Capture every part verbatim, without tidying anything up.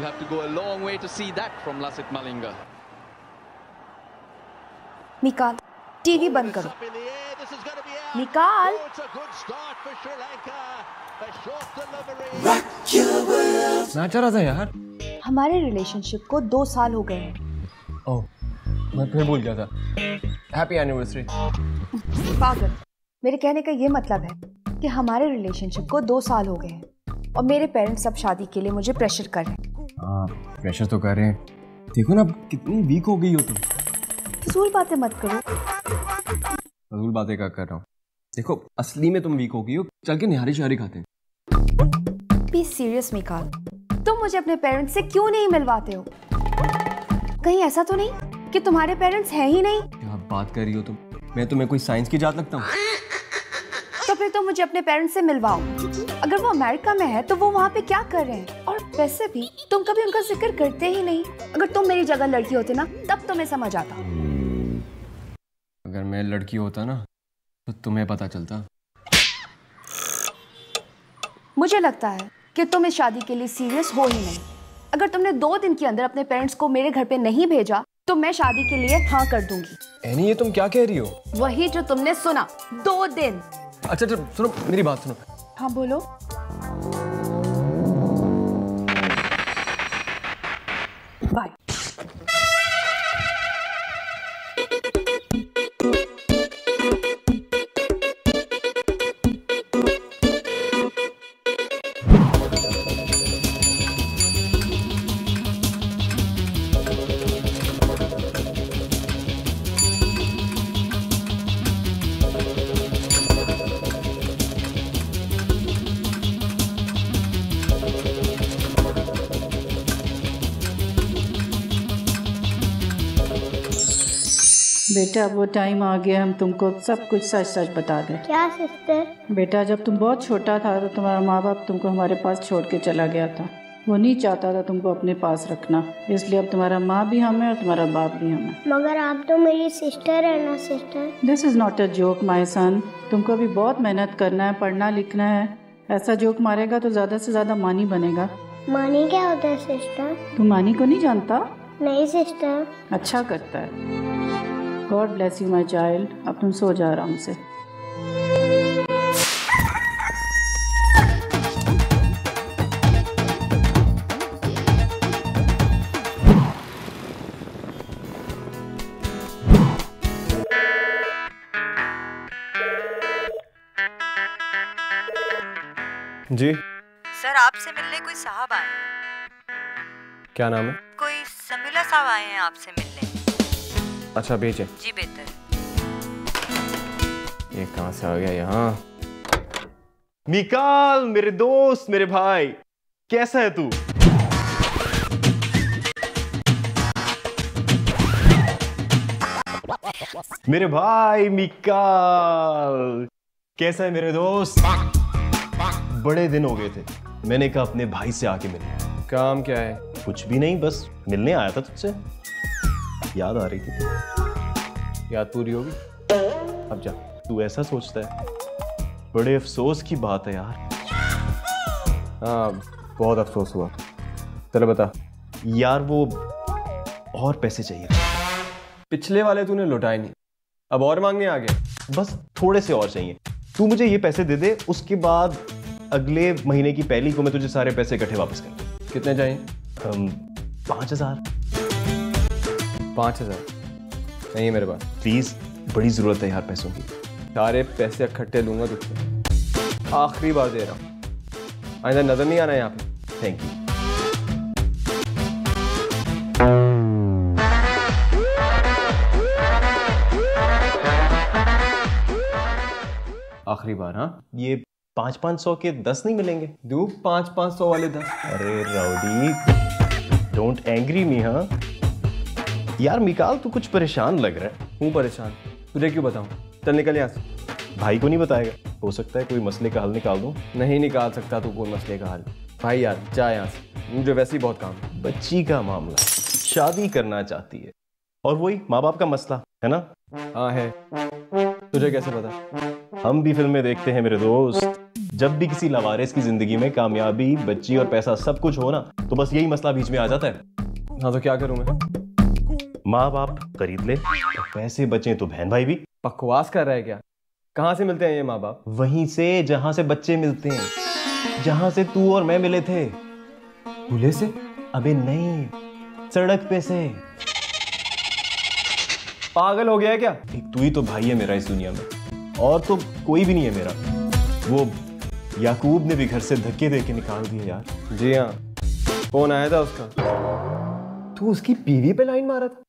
You have to go a long way to see that from Lasit Malinga. Mikaal, T V बंद करो. Mikaal. नाचा रहा था यार. हमारे रिलेशनशिप को दो साल हो गए हैं. ओह, मैं फिर भूल गया था. Happy anniversary. पागल, मेरे कहने का ये मतलब है कि हमारे रिलेशनशिप को दो साल हो गए हैं और मेरे पेरेंट्स सब शादी के लिए मुझे प्रेशर कर रहे हैं. हाँ, प्रेशर तो कर रहे हैं. देखो ना कितनी वीक हो गई हो तुम. फजूल बातें मत करो. फजूल बातें क्या कर रहा हूँ? देखो असली में तुम वीक हो गई हो. चल के निहारी शहरी खाते हैं. बी सीरियस मिकाल, तुम मुझे अपने पेरेंट्स से क्यों नहीं मिलवाते हो? कहीं ऐसा तो नहीं कि तुम्हारे पेरेंट्स हैं ही नहीं? क्या बात कर रही हो तुम? मैं तुम्हें कोई साइंस की जात लगता हूँ? तो फिर तुम मुझे अपने पेरेंट्स से मिलवाओ. अगर वो अमेरिका में है तो वो वहाँ पे क्या कर रहे हैं? और वैसे भी तुम कभी उनका जिक्र करते ही नहीं. अगर तुम मेरी जगह लड़की होते ना तब तुम्हें समझ आता. अगर मैं लड़की होता ना तो तुम्हें पता चलता. मुझे लगता है कि तुम इस शादी के लिए सीरियस हो ही नहीं. अगर तुमने दो दिन के अंदर अपने पेरेंट्स को मेरे घर पे नहीं भेजा तो मैं शादी के लिए हाँ कर दूंगी. एनी, ये तुम क्या कह रही हो? वही जो तुमने सुना. दो दिन. अच्छा अच्छा सुनो मेरी बात सुनो. हाँ बोलो. बाय. बेटा वो टाइम आ गया हम तुमको सब कुछ सच सच बता दें. क्या सिस्टर? बेटा जब तुम बहुत छोटा था तो तुम्हारा माँ बाप तुमको हमारे पास छोड़ के चला गया था. वो नहीं चाहता था तुमको अपने पास रखना, इसलिए अब तुम्हारा माँ भी हमें और तुम्हारा बाप भी हमें. मगर आप तो मेरी सिस्टर है ना sister. This is not a joke my son. तुमको भी बहुत मेहनत करना है, पढ़ना लिखना है. ऐसा जोक मारेगा तो ज्यादा से ज्यादा मानी बनेगा. मानी क्या होता है सिस्टर? तुम मानी को नहीं जानता? नहीं सिस्टर. अच्छा करता है. God bless you my child. अब तुम सो जा आराम से. जी सर, आपसे मिलने कोई साहब आए हैं. क्या नाम है? कोई समीला साहब आए हैं आपसे मिलने. अच्छा भेजें. जी बेहतर. ये कहाँ से आ गया यहाँ? मिकाल मेरे दोस्त, मेरे भाई, कैसा है तू? मेरे भाई मिकाल कैसा है मेरे दोस्त? बड़े दिन हो गए थे. मैंने कहा अपने भाई से आके मिले. काम क्या है? कुछ भी नहीं, बस मिलने आया था तुझसे. याद आ रही थी. याद पूरी होगी. अब जा. तू ऐसा सोचता है? बड़े अफसोस की बात है यार. हाँ बहुत अफसोस हुआ. चलो बता यार. वो और पैसे चाहिए. पिछले वाले तूने लौटाए नहीं, अब और मांगने आ गए. बस थोड़े से और चाहिए. तू मुझे ये पैसे दे दे, उसके बाद अगले महीने की पहली को मैं तुझे सारे पैसे इकट्ठे वापस करूँ. कितने चाहिए? पाँच हज़ार. पाँच हज़ार नहीं है मेरे पास. प्लीज़ बड़ी ज़रूरत है यार पैसों की. सारे पैसे इकट्ठे लूँगा तुझसे. आखिरी बार दे रहा हूँ, आइंदा नज़र नहीं आना यहाँ पे. Thank you. आखिरी बार. हाँ ये पाँच पाँच सौ के दस नहीं मिलेंगे. दो पाँच पाँच सौ वाले दस. अरे राउडी डोंट एंग्री मी. हाँ यार मिकाल तू कुछ परेशान लग रहा है. हूँ परेशान, तुझे क्यों बताऊँ. चल निकल यहाँ से. भाई को नहीं बताएगा? हो सकता है कोई मसले का हल निकाल दूँ. नहीं निकाल सकता तू कोई मसले का हल. भाई यार जा यहाँ से, मुझे वैसे ही बहुत काम है. बच्ची का मामला, शादी करना चाहती है और वही माँ बाप का मसला है ना. हाँ है, तुझे कैसे पता? हम भी फिल्में देखते हैं मेरे दोस्त। जब भी किसी लावारिस की जिंदगी में कामयाबी, बच्ची और पैसा सब कुछ हो ना, तो बस यही मसला बीच में आ जाता है। हाँ तो क्या करूं मैं? माँ बाप खरीद ले, पैसे बचे तो बहन भाई भी। बकवास कर रहा है क्या? कहाँ से मिलते हैं ये माँ बाप? वहीं से जहाँ से बच्चे मिलते हैं, जहाँ से तू और मैं मिले थे। भूले से? अबे नहीं, सड़क पे से। पागल हो गया है क्या? एक तू ही तो भाई है मेरा इस दुनिया में, और तो कोई भी नहीं है मेरा। वो याकूब ने भी घर से धक्के दे के निकाल दिया यार। जी हाँ, फोन आया था उसका। तू उसकी बीवी पे लाइन मारा था?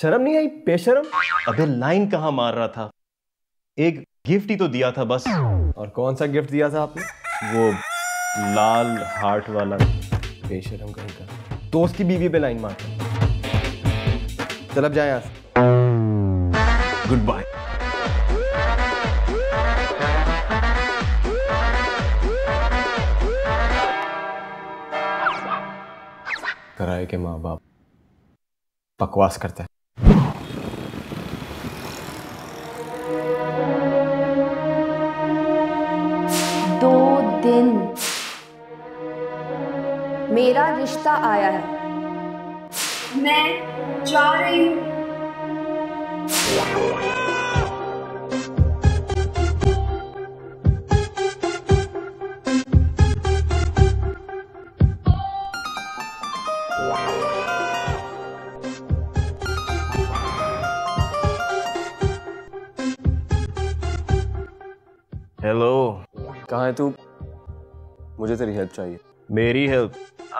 शर्म नहीं आई बेशरम? अबे लाइन कहाँ मार रहा था, एक गिफ्ट ही तो दिया था बस। और कौन सा गिफ्ट दिया था आपने? वो लाल हार्ट वाला। बेशरम कहीं का। तो उसकी बीवी पे लाइन मार। चल अब जाए यहाँ से, गुड बाय। कराए के माँ बाप बकवास करता है। दो दिन मेरा रिश्ता आया है, मैं जा रही हूँ। हेलो, कहाँ है तू? मुझे तेरी हेल्प चाहिए। मेरी हेल्प?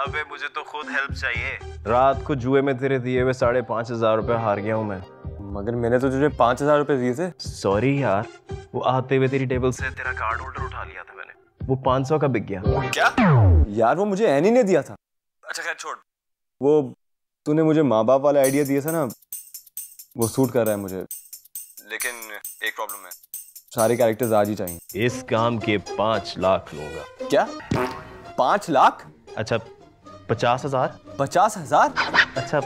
अबे मुझे तो खुद हेल्प चाहिए। रात को जुए में तेरे दिए हुए साढ़े पाँच हजार रुपये हार गया हूँ मैं। मगर मैंने तो तुझे पाँच हजार रुपये दिए थे। सॉरी यार, वो आते हुए तेरी टेबल से तेरा कार्ड होल्डर उठा लिया था मैंने, वो पाँच सौ का बिक गया। क्या यार, वो मुझे एनी ने दिया था। अच्छा खैर छोड़, वो तूने मुझे माँ बाप वाला आइडिया दिया था ना, वो सूट कर रहा है मुझे। लेकिन एक प्रॉब्लम है, सारे कैरेक्टर्स आज ही चाहिए। इस काम के पाँच लाख लूंगा। क्या पाँच लाख? अच्छा पचास हजार। पचास हजार? अच्छा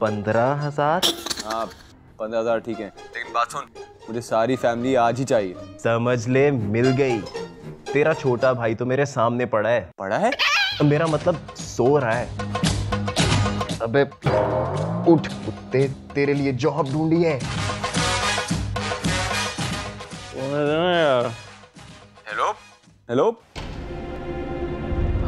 पंद्रह हजार। हाँ पंद्रह हजार ठीक है, लेकिन बात सुन, मुझे सारी फैमिली आज ही चाहिए। समझ ले मिल गई। तेरा छोटा भाई तो मेरे सामने पड़ा है। पड़ा है? मेरा मतलब सो रहा है। अबे उठ कुत्ते, तेरे लिए जॉब ढूंढी है। Hello hello.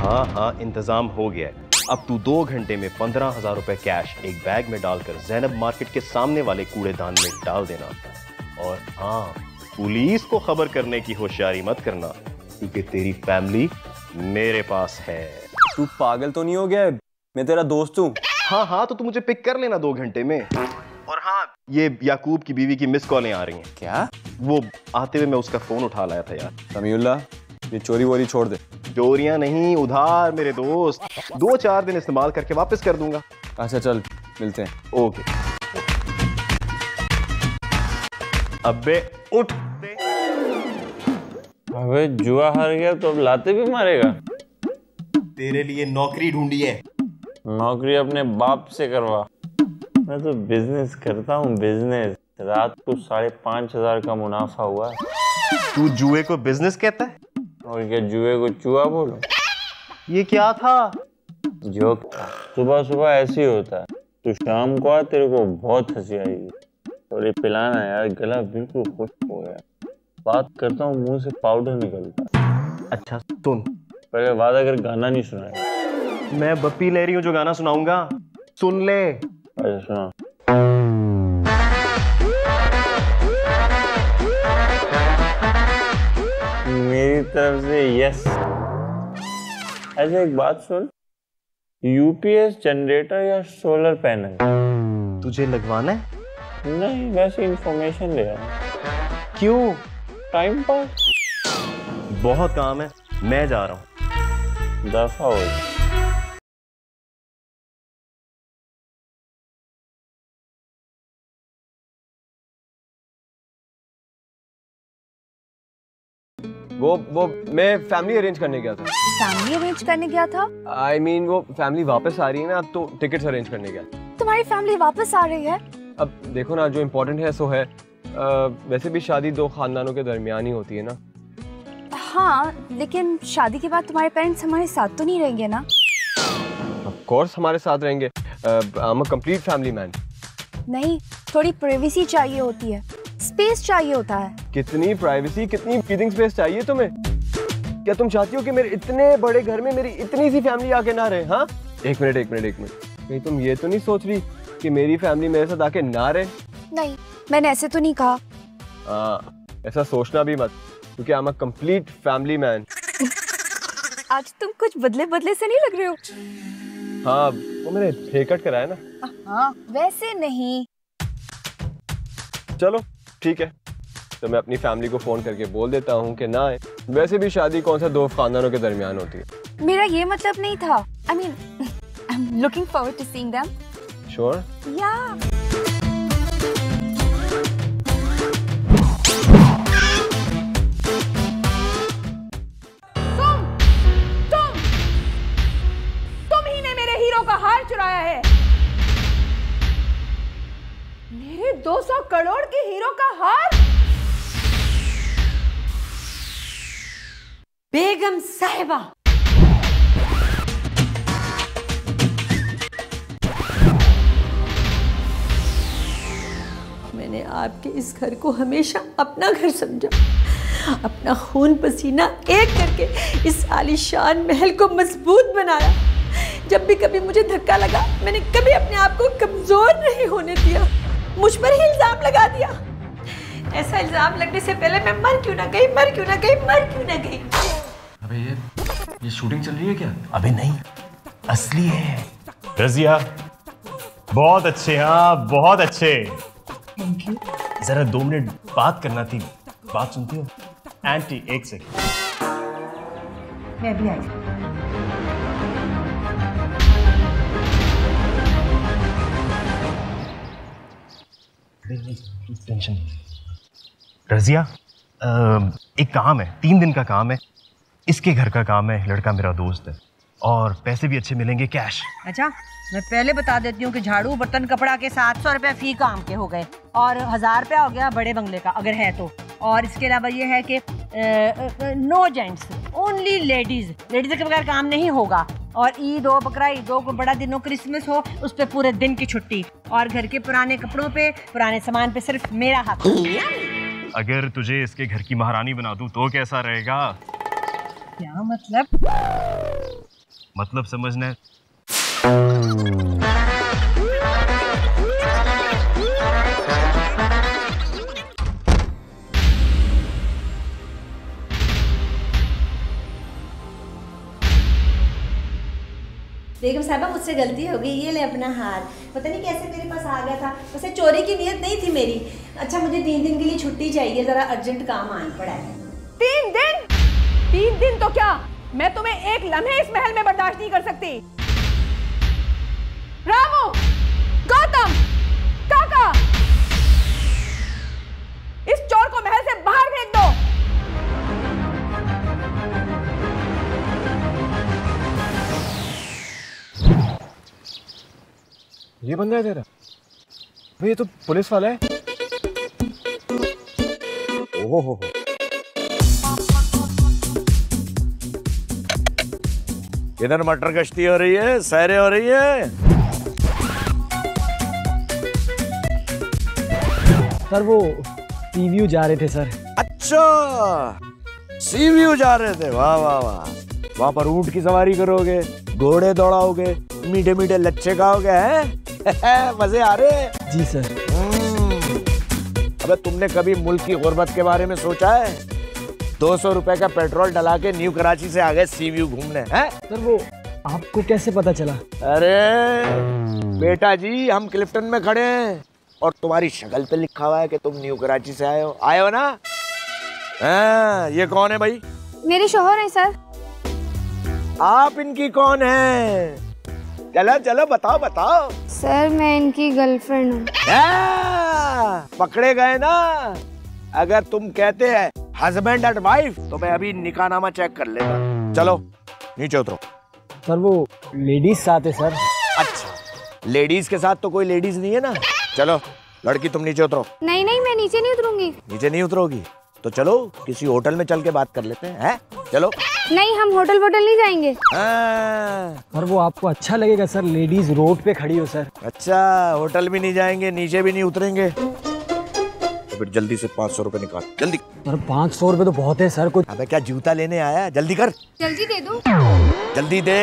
हाँ हाँ इंतजाम हो गया है। अब तू दो घंटे में पंद्रह हजार रुपए कैश एक बैग में डालकर जैनब मार्केट के सामने वाले कूड़ेदान में डाल देना। और हाँ, पुलिस को खबर करने की होशियारी मत करना, क्योंकि तेरी फैमिली मेरे पास है। तू पागल तो नहीं हो गया? मैं तेरा दोस्त हूँ। हाँ हाँ तो तू मुझे पिक कर लेना दो घंटे में। और हाँ, ये याकूब की बीवी की मिस कॉलें आ रही हैं। क्या? वो आते हुए मैं उसका फोन उठा लाया था यार। समीउल्ला, ये चोरी वोरी छोड़ दे। चोरियां नहीं, उधार मेरे दोस्त। दो चार दिन इस्तेमाल करके वापस कर दूंगा। अच्छा चल मिलते हैं। ओके। अबे उठ। अबे जुआ हार गया तो अब लाते भी मारेगा? तेरे लिए नौकरी ढूंढी है। नौकरी अपने बाप से करवा, मैं तो बिजनेस करता हूँ। बिजनेस? रात को साढ़े पाँच हजार का मुनाफा हुआ। तू जुए को बिजनेस कहता है? और क्या जुए को चूहा बोलो? ये क्या था? जोक था। सुबह सुबह ऐसे ही होता है। तू शाम को आ, तेरे को बहुत हंसी आएगी। थोड़ी पिलाना यार, गला बिल्कुल खुश्क हो गया। बात करता हूँ मुंह से पाउडर निकलता। अच्छा सुन, पहले वादा कर गाना नहीं सुनाएगा। मैं बप्पी ले रही हूँ जो गाना सुनाऊंगा, सुन ले। अच्छा सुना। मेरी तरफ से यस। अच्छा एक बात सुन, यूपीएस जनरेटर या सोलर पैनल तुझे लगवाना है? नहीं, वैसे इंफॉर्मेशन ले रहा हूँ। क्यों? Time pass. बहुत काम है, मैं जा रहा हूँ। दफा हो जा। वो वो मैं फैमिली अरेंज करने गया था। फैमिली अरेंज करने गया था? आई I मीन mean, वो फैमिली वापस आ रही है ना, तो टिकट्स अरेंज करने गया। तुम्हारी फैमिली वापस आ रही है? अब देखो ना, जो इम्पोर्टेंट है सो है। वैसे भी शादी दो खानदानों के दरमियान ही होती है ना। हाँ, लेकिन शादी के बाद तुम्हारे पेरेंट्स हमारे साथ तो नहीं रहेंगे ना? ऑफ कोर्स हमारे साथ रहेंगे। I am a complete family man. नहीं, थोड़ी प्राइवेसी चाहिए होती है, स्पेस चाहिए होता है। कितनी प्राइवेसी, कितनी ब्रीदिंग स्पेस चाहिए तुम्हें? क्या तुम चाहती हो कि मेरे इतने बड़े घर में मेरी इतनी सी फैमिली आके ना रहे? हाँ, एक मिनट एक मिनट एक मिनट, नहीं तुम ये तो नहीं सोच रही कि मेरी फैमिली मेरे साथ आके ना रहे? नहीं, मैंने ऐसे तो नहीं कहा। हाँ, ऐसा सोचना भी मत, क्योंकि I am a complete family man. आज तुम कुछ बदले बदले से नहीं लग रहे हो। हाँ, वो मैंने हेयरकट कराया ना। हाँ, वैसे नहीं। चलो ठीक है, तो मैं अपनी फैमिली को फोन करके बोल देता हूँ कि ना आए। वैसे भी शादी कौन सा दो खानदानों के दरमियान होती है। मेरा ये मतलब नहीं था। I mean, I'm looking forward to seeing them. Sure. Yeah. चुराया है मेरे दो सौ करोड़ के हीरो का हार। बेगम साहिबा, मैंने आपके इस घर को हमेशा अपना घर समझा, अपना खून पसीना एक करके इस आलीशान महल को मजबूत बनाया। जब भी कभी मुझे धक्का लगा, मैंने कभी अपने आप को कमजोर नहीं होने दिया, मुझ पर ही इल्जाम लगा दिया। ऐसा इल्जाम लगने से पहले मैं मर क्यों ना गई, मर क्यों ना गई, मर क्यों ना गई। अबे ये ये शूटिंग चल रही है क्या? अबे नहीं, असली है। रजिया बहुत अच्छे, हाँ बहुत अच्छे, थैंक यू। जरा दो मिनट बात करना थी, बात सुनती हो? आंटी एक सेकंड, मैं भी आई। टेंशन रजिया, एक काम है, तीन दिन का काम है, इसके घर का काम है, लड़का मेरा दोस्त है और पैसे भी अच्छे मिलेंगे, कैश। अच्छा, मैं पहले बता देती हूँ कि झाड़ू बर्तन कपड़ा के सात सौ रुपये फी काम के हो गए और हज़ार रुपया हो गया बड़े बंगले का अगर है तो। और इसके अलावा ये है कि no gents, only ladies, ladies के बगैर काम नहीं होगा। और ईद हो, बकरा ईद हो, कोई बड़ा दिन हो, क्रिसमस हो, उस पर पूरे दिन की छुट्टी और घर के पुराने कपड़ों पे, पुराने सामान पे सिर्फ मेरा हाथ। अगर तुझे इसके घर की महारानी बना दूं तो कैसा रहेगा? क्या मतलब? मतलब समझना है। बेगम साहबा मुझसे गलती हो गई, ये ले अपना हार, पता नहीं कैसे मेरे पास आ गया था, वैसे चोरी की नियत नहीं थी मेरी। अच्छा, मुझे तीन दिन के लिए छुट्टी चाहिए, जरा अर्जेंट काम आन पड़ा है। तीन दिन? तीन दिन तो क्या, मैं तुम्हें एक लम्हे इस महल में बर्दाश्त नहीं कर सकती। रामू, गौतम, काका, इस चोर को महल से बाहर फेंक दो। ये बंदा है तेरा? भाई ये तो पुलिस वाला है। ओहो हो, इधर मटर गश्ती हो रही है, सैरे हो रही है। सर वो सी व्यू जा रहे थे सर। अच्छा, सी व्यू जा रहे थे, वाह वाह वाह। वहां पर ऊंट की सवारी करोगे, घोड़े दौड़ाओगे, मीठे मीठे लच्छे खाओगे, हैं? मजे आ रहे? जी सर। अबे तुमने कभी मुल्क की गुर्बत के बारे में सोचा है? दो सौ रुपए का पेट्रोल डला के न्यू कराची से आ गए सी व्यू घूमने, हैं? सर वो आपको कैसे पता चला? अरे बेटा जी, हम क्लिफ्टन में खड़े हैं और तुम्हारी शक्ल पे लिखा हुआ है कि तुम न्यू कराची से आए हो, आए हो ना? आ, ये कौन है भाई? मेरे शोहर है सर। आप इनकी कौन है? चलो चलो बताओ बताओ। सर मैं इनकी गर्लफ्रेंड हूँ। पकड़े गए ना? अगर तुम कहते हैं हस्बैंड एंड वाइफ तो मैं अभी निकाहनामा चेक कर लेता। चलो नीचे उतरो। सर वो लेडीज साथ है सर। अच्छा, लेडीज के साथ तो कोई लेडीज नहीं है ना? चलो लड़की तुम नीचे उतरो। नहीं नहीं मैं नीचे नहीं उतरूंगी। नीचे नहीं उतरोगी तो चलो किसी होटल में चल के बात कर लेते हैं, हैं? चलो। नहीं हम होटल वोटल नहीं जाएंगे। पर वो आपको अच्छा लगेगा सर, लेडीज रोड पे खड़ी हो सर। अच्छा होटल भी नहीं जाएंगे, नीचे भी नहीं उतरेंगे। तो जल्दी से पाँच सौ रुपए निकाल जल्दी। पर पाँच सौ रुपए तो बहुत है सर। कुछ अबे क्या जूता लेने आया, जल्दी कर। जल्दी दे दो। जल्दी दे,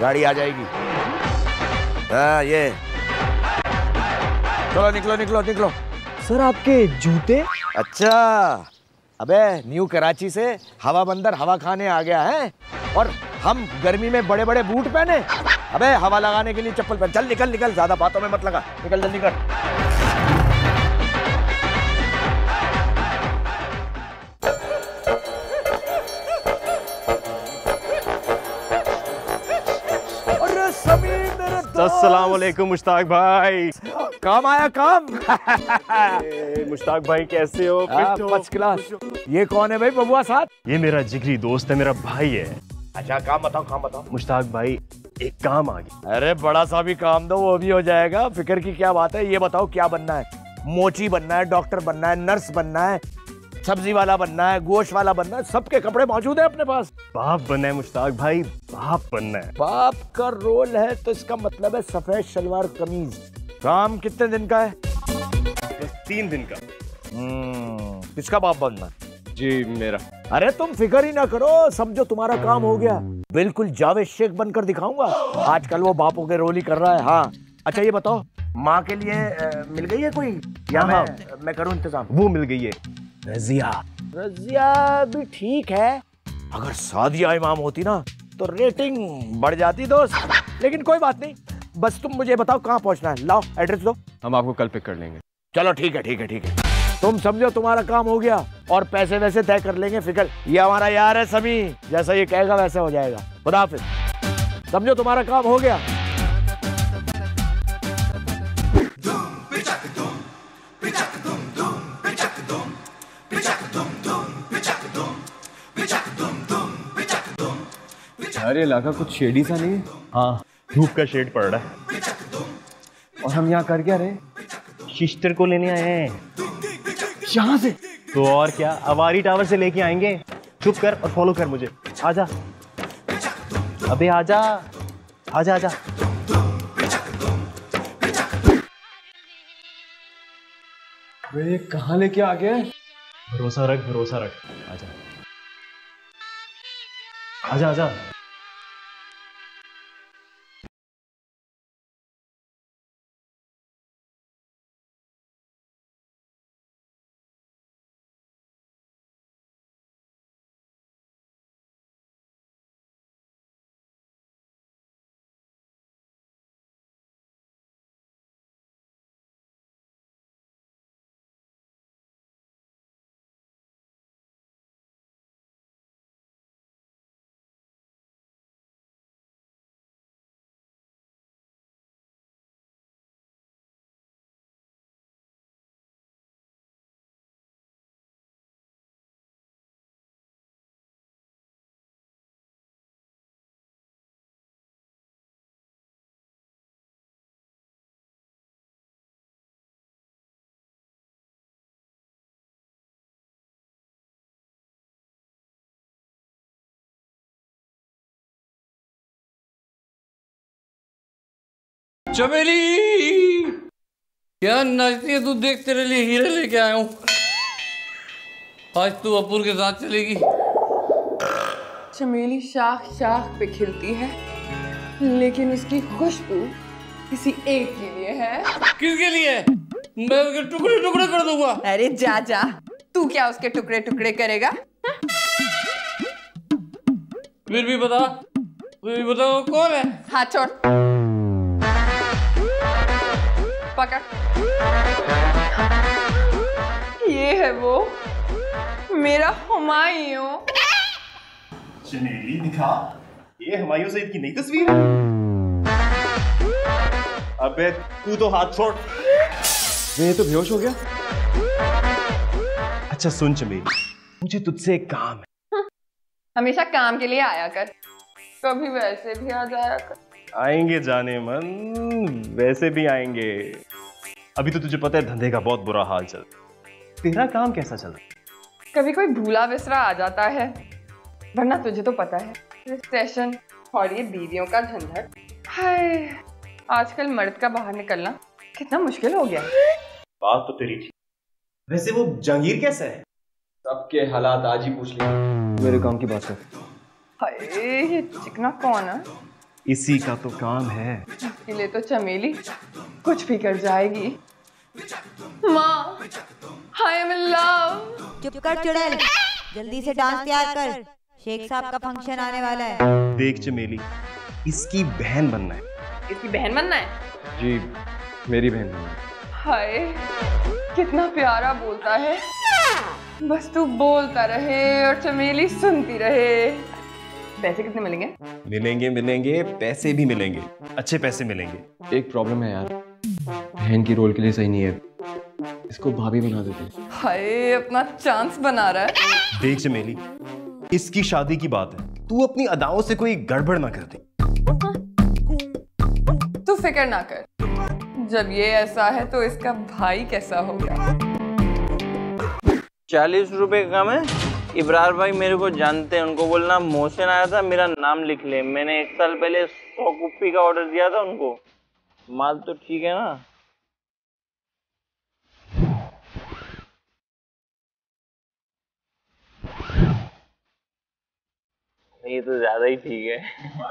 गाड़ी आ जाएगी। हाँ ये चलो निकलो निकलो निकलो। सर आपके जूते। अच्छा अबे न्यू कराची से हवा बंदर हवा खाने आ गया है और हम गर्मी में बड़े बड़े बूट पहने। अबे हवा लगाने के लिए चप्पल पहन। चल निकल निकल, ज्यादा बातों में मत लगा, निकल जल्दी कर। अस्सलामुअलैकुम मुश्ताक भाई। काम आया काम। मुश्ताक भाई कैसे हो? First class. ये कौन है भाई बबुआ साथ? ये मेरा जिगरी दोस्त है, मेरा भाई है। अच्छा काम बताओ काम बताओ। मुश्ताक भाई एक काम आ गया। अरे बड़ा सा भी काम दो वो भी हो जाएगा, फिक्र की क्या बात है। ये बताओ क्या बनना है? मोची बनना है, डॉक्टर बनना है, नर्स बनना है, सब्जी वाला बनना है, गोश्त वाला बनना है, सबके कपड़े मौजूद है अपने पास। बाप बनना है मुश्ताक भाई, बाप बनना है। बाप का रोल है तो इसका मतलब है सफेद शलवार कमीज। काम कितने दिन का है? बस तीन दिन का। हम्म, किसका बाप बनना? जी मेरा। अरे तुम फिक्र ही ना करो, समझो तुम्हारा काम हो गया। बिल्कुल जावेद शेख बनकर दिखाऊंगा। आजकल वो बापों के रोल ही कर रहा है। हाँ अच्छा ये बताओ माँ के लिए ए, मिल गई है कोई या मैं, मैं करूँ इंतजाम? वो मिल गई है रजिया। रजिया भी ठीक है, अगर सादिया इमाम होती ना तो रेटिंग बढ़ जाती दोस्त, लेकिन कोई बात नहीं। बस तुम मुझे बताओ कहाँ पहुँचना है, लाओ एड्रेस दो। हम आपको कल पिक कर लेंगे। चलो ठीक है ठीक है ठीक है। तुम समझो तुम्हारा काम हो गया और पैसे वैसे तय कर लेंगे। फिक्र, ये हमारा यार है समी, जैसा ये कहेगा वैसा हो जाएगा। खुदा हाफिज। समझो तुम्हारा काम हो गया। अरे इलाका कुछ शेडी सा नहीं है? हाँ धूप का शेड पड़ रहा है। और हम यहाँ कर क्या रहे? सिस्टर को लेने आए हैं। यहाँ से? तो और क्या, अवारी टावर से लेके आएंगे। चुप कर और फॉलो कर मुझे। आजा अबे आजा आजा आजा। वे कहाँ लेके आ गए? भरोसा रख भरोसा रख। आजा आजा आजा। चमेली क्या नाचती है तू, देख तेरे लिए हीरे लेके आया हूँ। आज तू अपूर के साथ चलेगी। चमेली शाख शाख पे खिलती है, लेकिन उसकी खुशबू किसी एक के लिए है। किसके लिए? मैं उसके टुकड़े टुकड़े कर दूंगा। अरे जा जा, तू क्या उसके टुकड़े टुकड़े करेगा? फिर भी बता फिर भी बता वो कौन है? हाथ छोड़। ये है वो मेरा हुमायूं। चमेली दिखा, ये हुमायूं सईद की नई तस्वीर। अबे तू तो हाथ छोड़। ये तो बेहोश हो गया। अच्छा सुन चमेली, मुझे तुझसे एक काम है। हमेशा काम के लिए आया कर, कभी वैसे भी आ जाया कर। आएंगे जाने मन, वैसे भी आएंगे। अभी तो तुझे पता है धंधे का बहुत बुरा हाल चल। तेरा काम कैसा चल रहा है? कभी कोई भूला बिसरा आ जाता है, वरना तुझे तो पता है रिसेशन और ये बीवियों का झंझट। हाय, आजकल मर्द का बाहर निकलना कितना मुश्किल हो गया है। बात तो तेरी ठीक। वैसे वो जहांगीर कैसा है? सबके हालात आज ही पूछ लेंगे। मेरे काम की बात कर। हाय, ये चिकना कौन है? इसी का तो काम है। इसके लिए तो चमेली कुछ भी कर जाएगी। माँ, आई एम इन लव। चुप कर चुड़ैल, जल्दी से डांस तैयार कर, शेख साहब का फंक्शन आने वाला है। देख चमेली, इसकी बहन बनना है। इसकी बहन बनना है? जी, मेरी बहन बनना है। हाय, कितना प्यारा बोलता है। बस तू बोलता रहे और चमेली सुनती रहे। पैसे कितने मिलेंगे? मिलेंगे मिलेंगे पैसे भी मिलेंगे, अच्छे पैसे मिलेंगे। एक प्रॉब्लम है यार, बहन की रोल के लिए सही नहीं है, इसको भाभी बना देते। हाय, अपना चांस बना रहा है। देख चमेली, इसकी शादी की बात है, तू अपनी अदाओं से कोई गड़बड़ ना कर दे। तू फिक्र ना कर, जब ये ऐसा है तो इसका भाई कैसा होगा। चालीस रुपए कम है। इब्रार भाई मेरे को जानते हैं, उनको बोलना मोशन आया था, मेरा नाम लिख ले। मैंने एक साल पहले सौ कुप्पी का ऑर्डर दिया था उनको। माल तो ठीक है ना? ये तो ज्यादा ही ठीक है।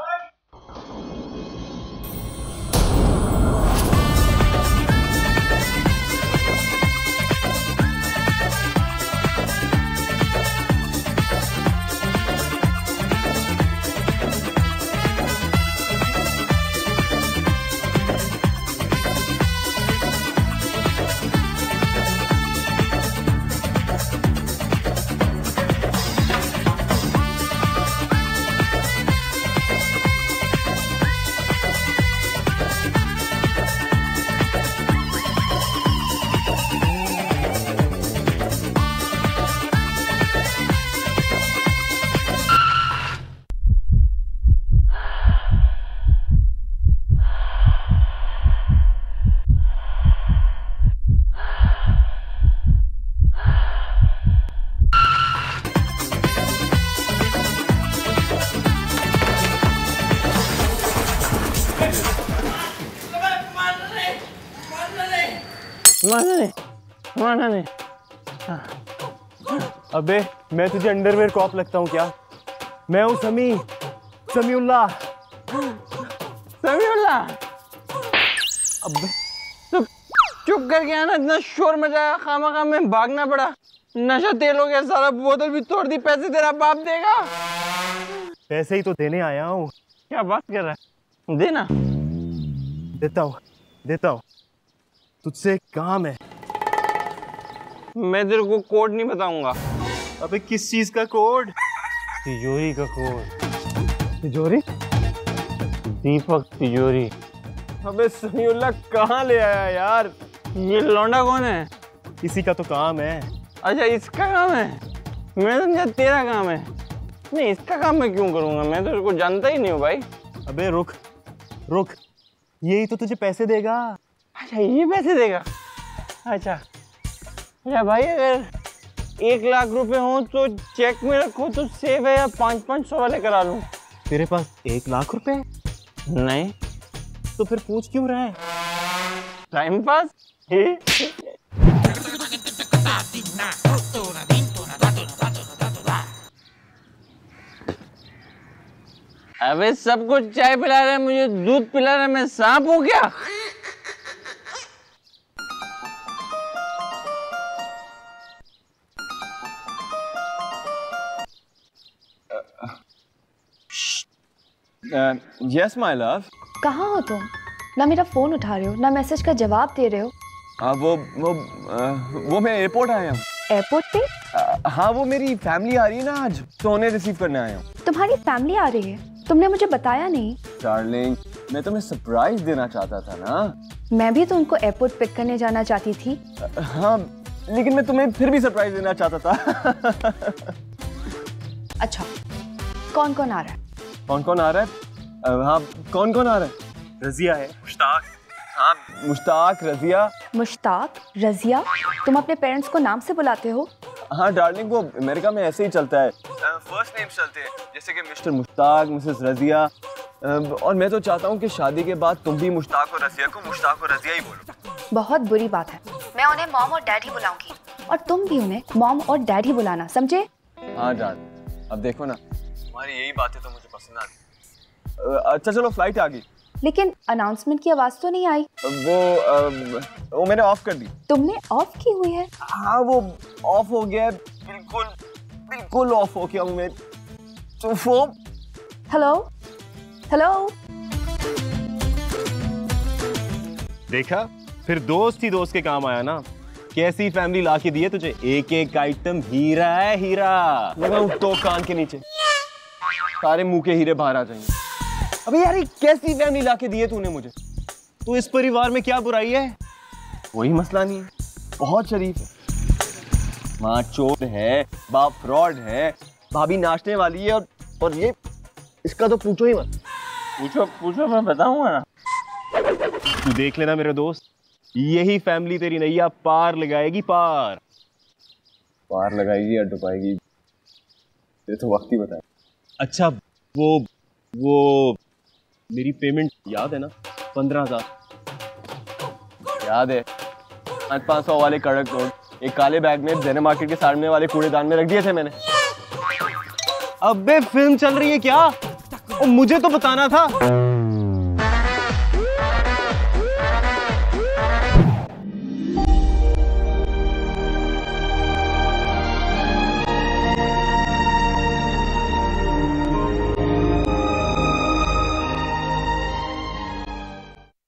अबे मैं तुझे अंडरवेयर कॉप लगता हूँ क्या? मैं हूँ समी, समीउल्ला, समीउल्ला। अबे तो चुप कर गया ना, इतना शोर मचाया, खामा खाम में भागना पड़ा। नशा तेल हो गया सारा, बोतल भी तोड़ दी। पैसे तेरा बाप देगा? पैसे ही तो देने आया हूँ। क्या बात कर रहा है? देना देता हूँ, देता हूँ। तुझसे काम है। मैं तेरे को कोड नहीं बताऊंगा। अबे किस चीज का कोड? तिजोरी का कोड। तिजोरी? दीपक तिजोरी। अबे समीउल्ला कहाँ ले आया यार? ये लौंडा कौन है? इसी का तो काम है। अच्छा, इसका काम है? मैं समझा तेरा काम है। नहीं, इसका काम मैं क्यों करूँगा? मैं तो इसको जानता ही नहीं हूँ भाई। अबे रुक रुक, यही तो तुझे पैसे देगा। अच्छा, ये पैसे देगा? अच्छा या भाई, अगर एक लाख रुपए हो तो चेक में रखो तो सेफ है, या पाँच पाँच सौ वाले करा लूँ। तेरे पास एक लाख रुपए? नहीं। तो फिर पूछ क्यों रहा है? Time pass. अबे सब कुछ चाय पिला रहा है, मुझे दूध पिला रहा है, मैं सांप हूँ क्या? Yes my love. कहाँ हो तुम? ना मेरा फोन उठा रहे हो, ना मैसेज का जवाब दे रहे हो। आ, वो वो आ, वो मैं एयरपोर्ट आया हूँ। एयरपोर्ट पे? आ, हाँ, वो मेरी फैमिली आ रही है ना आज, तो उन्हें रिसीव करने आया हूँ। तुम्हारी फैमिली आ रही है, तुमने मुझे बताया नहीं। डार्लिंग, मैं तुम्हें सरप्राइज देना चाहता था ना। मैं भी तो उनको एयरपोर्ट पिक करने जाना चाहती थी। आ, हाँ, लेकिन मैं तुम्हें फिर भी सरप्राइज देना चाहता था। अच्छा, कौन कौन आ रहा है? कौन कौन आ रहा है? हाँ, कौन कौन आ रहा है? रजिया है, मुश्ताक, हाँ मुश्ताक रजिया। मुश्ताक रजिया, तुम अपने पेरेंट्स को नाम से बुलाते हो? हाँ डार्लिंग, वो अमेरिका में ऐसे ही चलता है, फर्स्ट नेम्स चलते हैं, जैसे कि मिस्टर मुश्ताक, मिसेस रजिया। और मैं तो चाहता हूँ कि शादी के बाद तुम भी मुश्ताक और रजिया को मुश्ताक और रजिया ही बोलो। बहुत बुरी बात है, मैं उन्हें मॉम और डैड ही बुलाऊंगी और तुम भी उन्हें मॉम और डैड ही बुलाना, समझे? हाँ डार्लिंग, अब देखो ना तुम्हारी यही बातें तो मुझे पसंद आ गई। अच्छा चलो फ्लाइट आ गई, लेकिन अनाउंसमेंट की आवाज तो नहीं आई। वो आ, वो मैंने ऑफ कर दी। तुमने ऑफ की हुई है? हाँ वो ऑफ हो गया, बिल्कुल बिल्कुल ऑफ हो गया हूँ मैं तो। फोन हेलो हेलो, देखा फिर दोस्त ही दोस्त के काम आया ना, कैसी फैमिली ला के दी है तुझे, एक एक आइटम हीरा है हीरा। तो कान के नीचे सारे मुंह के हीरे बाहर आ जाएंगे। अबे यार ये कैसी फैमिली लाके दी है तूने मुझे, तो इस परिवार में क्या बुराई है? कोई मसला नहीं है, बहुत शरीफ है, माँ चोर है, बाप फ्रॉड है, भाभी नाचने वाली है, और और ये इसका तो पूछो ही मत। पूछो पूछो मैं बताऊंगा ना। तू देख लेना मेरे दोस्त, यही फैमिली तेरी नैया पार लगाएगी, पार पार लगाएगी या डुबाएगी ये तो वक्त ही बताएगा। अच्छा वो वो मेरी पेमेंट याद है ना, पंद्रह हजार याद है? पाँच पाँच सौ वाले कड़क नोट एक काले बैग में जैनब मार्केट के सामने वाले कूड़ेदान में रख दिए थे मैंने। अबे फिल्म चल रही है क्या? और मुझे तो बताना था।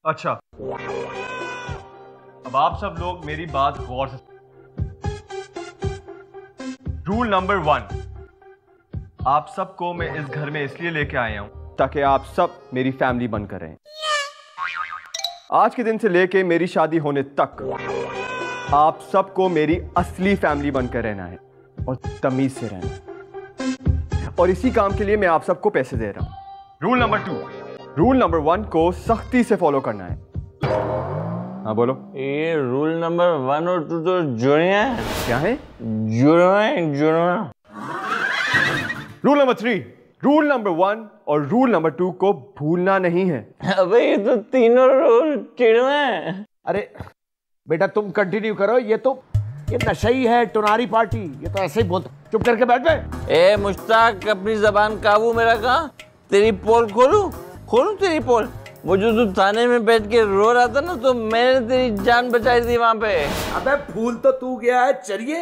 अच्छा अब आप सब लोग मेरी बात गौर से। रूल नंबर वन, आप सबको मैं इस घर में इसलिए लेके आया हूं ताकि आप सब मेरी फैमिली बनकर रहें। आज के दिन से लेके मेरी शादी होने तक आप सबको मेरी असली फैमिली बनकर रहना है और तमीज से रहना है, और इसी काम के लिए मैं आप सबको पैसे दे रहा हूं। Rule number two, rule number one को सख्ती से फॉलो करना है। हाँ बोलो। ये रूल नंबर वन और टू तो जुड़े हैं। क्या है? जुड़वा जुड़वा। Rule number three, rule number one और रूल नंबर टू को भूलना नहीं है। अबे ये तो तीनों रूल चिड़वा हैं। अरे बेटा तुम कंटिन्यू करो, ये तो ये नशा ही है, टुनारी पार्टी, ये तो ऐसे ही बोल, चुप करके बैठ गए। ए मुश्ताक अपनी जबान काबू में रखा, तेरी पोल खोलू खोलू तेरी पोल, वो जो तू थाने में बैठ के रो रहा था ना, तो मैंने तेरी जान बचाई थी वहां पे। अबे भूल तो तू गया है, चलिए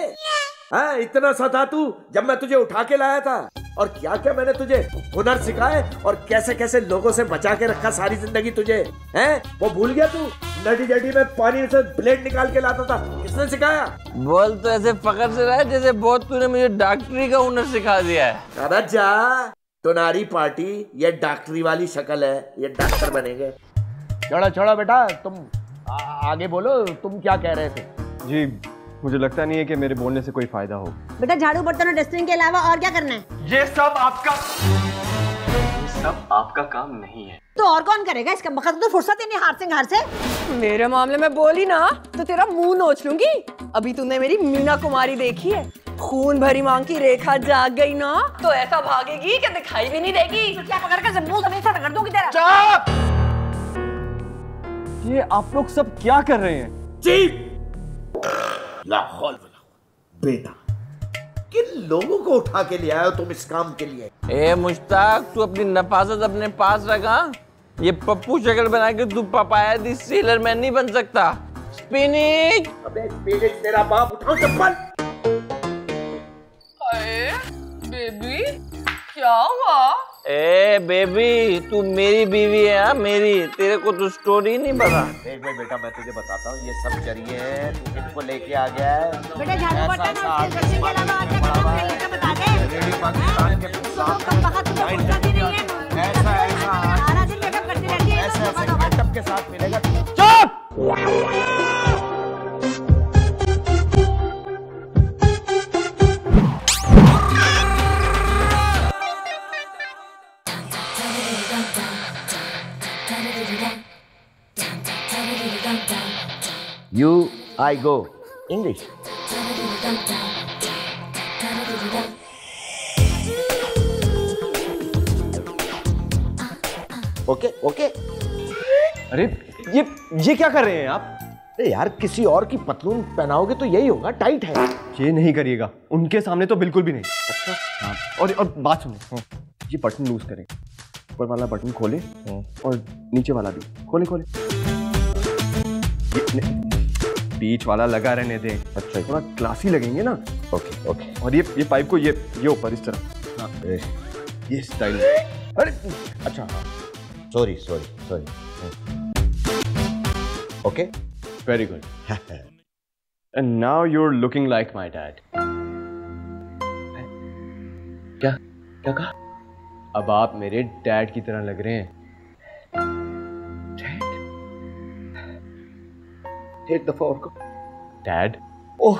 हाँ, इतना सता तू जब मैं तुझे उठा के लाया था, और क्या क्या मैंने तुझे हुनर सिखाए और कैसे कैसे लोगों से बचा के रखा सारी जिंदगी तुझे, हैं? वो भूल गया तू? नटी जटी में पानी से ब्लेड निकाल के लाता था, किसने सिखाया? बोल तो ऐसे फकर से रहा है जैसे बहुत तूने मुझे डॉक्टरी का हुनर सिखा दिया है। अरे जा, टोनारी पार्टी ये डॉक्टरी वाली शक्ल है, ये डॉक्टर बनेंगे। छोड़ो छोड़ो बेटा, तुम आ, आगे बोलो, तुम क्या कह रहे थे? जी मुझे लगता नहीं है कि मेरे बोलने से कोई फायदा हो। बेटा झाड़ू बर्तन और डस्टिंग के अलावा और क्या करना है? ये सब आपका ये सब आपका काम नहीं है। तो और कौन करेगा इसका? बखत तो फुर्सत ही नहीं हार से हार से। मेरे मामले में बोली ना तो तेरा मुँह नोच लूंगी। अभी तुमने मेरी मीना कुमारी देखी है, खून भरी मांग की रेखा जाग गई ना तो ऐसा भागेगी कि दिखाई भी नहीं देगी। तो क्या पकड़ कर जम्मू कभी से रगड़ दूंगी तेरा। चुप! ये आप लोग सब क्या कर रहे हैं? चीप! लाहौल बेटा, किन लोगों को उठा के ले आए हो तुम इस काम के लिए? ए मुश्ताक तू अपनी नफासत अपने पास रखा, ये पप्पू शक्ल बना के तू पपाया दी सेलर मैन नहीं बन सकता। स्पिनिच! अबे स्पिनिच तेरा बाप, उठाओ चप्पल। बेबी क्या हुआ? ए बेबी तू मेरी बीवी है, हा? मेरी, तेरे को तो स्टोरी नहीं पता। देख बेटा मैं तुझे बताता हूँ, ये सब जरिए है, तू इनको लेके आ गया है। बेटा झाड़ू बर्तन के साथ मिलेगा। चुप! I go. English. Okay okay. अरे ये ये क्या कर रहे हैं आप? अरे यार किसी और की पतलून पहनाओगे तो यही होगा, टाइट है। ये नहीं करिएगा, उनके सामने तो बिल्कुल भी नहीं। अच्छा हाँ। और और बात सुनो, ये बटन लूज करें, ऊपर वाला बटन खोले और नीचे वाला भी खोले खोले बीच वाला लगा रहने दें। अच्छा थोड़ा क्लासी लगेंगे ना। Okay okay. और ये ये पाइप को ये ये ऊपर इस तरह। हाँ ये स्टाइल। अरे अच्छा sorry sorry sorry. Okay very good. And now you are looking like my dad. क्या क्या कहा? अब आप मेरे डैड की तरह लग रहे हैं। एक दफा और को डैड। ओह ओह ओह।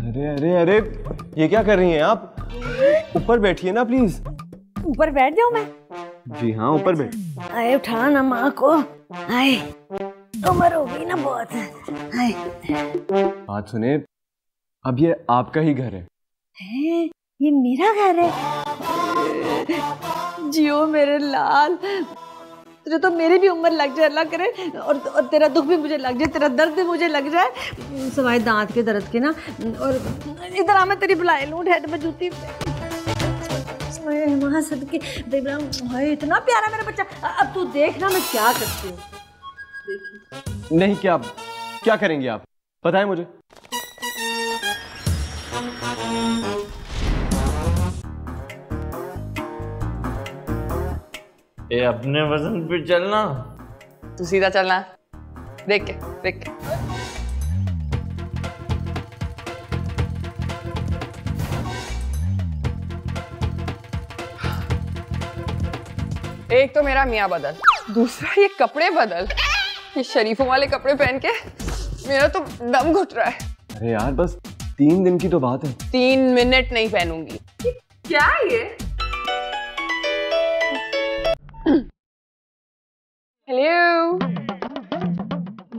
अरे अरे अरे ये क्या कर रही हैं आप? ऊपर बैठिए ना प्लीज। ऊपर बैठ जाऊं मैं? जी हाँ ऊपर बैठ। अरे उठा ना माँ को, आए उम्र हो गई ना बहुत। हाय बात सुने, अब ये आपका ही घर है। है ये मेरा घर है। जियो मेरे लाल, तुझे तो मेरी भी उम्र लग जाए अल्लाह करे, और, और तेरा दुख भी मुझे लग जाए, तेरा दर्द भी मुझे लग जाए, सवाए दांत के दर्द के ना। और इधर आ मैं तेरी बुलाई लूँ हेड में जूती। वहाँ सद के इतना प्यारा मेरा बच्चा। अब तू देखना मैं क्या करती हूँ। नहीं क्या क्या करेंगे आप बताएं मुझे। ये अपने वजन पे चलना, तू सीधा चलना। देख के देख के एक तो मेरा मियाँ बदल, दूसरा ये कपड़े बदल, ये शरीफों वाले कपड़े पहन के मेरा तो दम घुट रहा है। अरे यार बस तीन दिन की तो बात है। तीन मिनट नहीं पहनूंगी। क्या ये? हेलो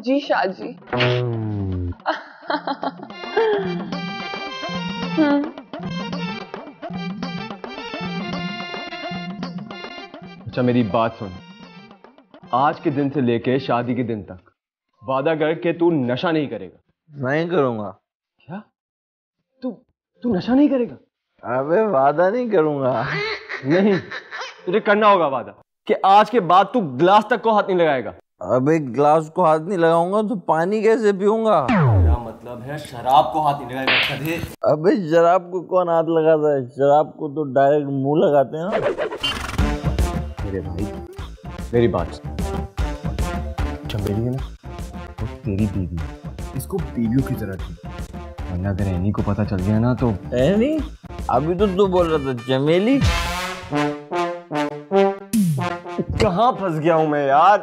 जी शाहजी। अच्छा मेरी बात सुन, आज के दिन से लेके शादी के दिन तक वादा कर के तू नशा नहीं करेगा। नहीं करूंगा। क्या? तू तू नशा नहीं करेगा? अबे वादा नहीं करूंगा। नहीं तुझे करना होगा वादा कि आज के बाद तू ग्लास तक को हाथ नहीं लगाएगा। अबे ग्लास को हाथ नहीं लगाऊंगा तो पानी कैसे पीऊंगा? मेरा मतलब है शराब को हाथ नहीं लगाएगा। अबे शराब को कौन हाथ लगाता है? शराब को तो डायरेक्ट मुँह लगाते हैं ना। मेरे भाई मेरी बात चमेली है ना तो तेरी बीवी, इसको बीवियों की तरह थी, वरना अगर एनी को पता चल गया ना तो। एनी? अभी तो तू बोल रहा था चमेली। कहाँ फंस गया हूँ मैं यार?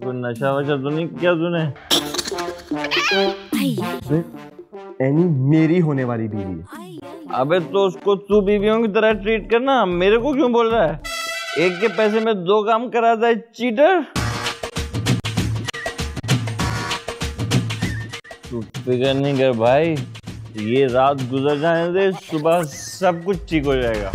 तो नशा वशा तो नहीं किया तूने? एनी मेरी होने वाली बीवी है। अबे तो उसको तू बीवियों की तरह ट्रीट करना, मेरे को क्यों बोल रहा है? एक के पैसे में दो काम कराता है चीटर। तू फिक्र नहीं कर भाई, ये रात गुजर जाने दे, सुबह सब कुछ ठीक हो जाएगा।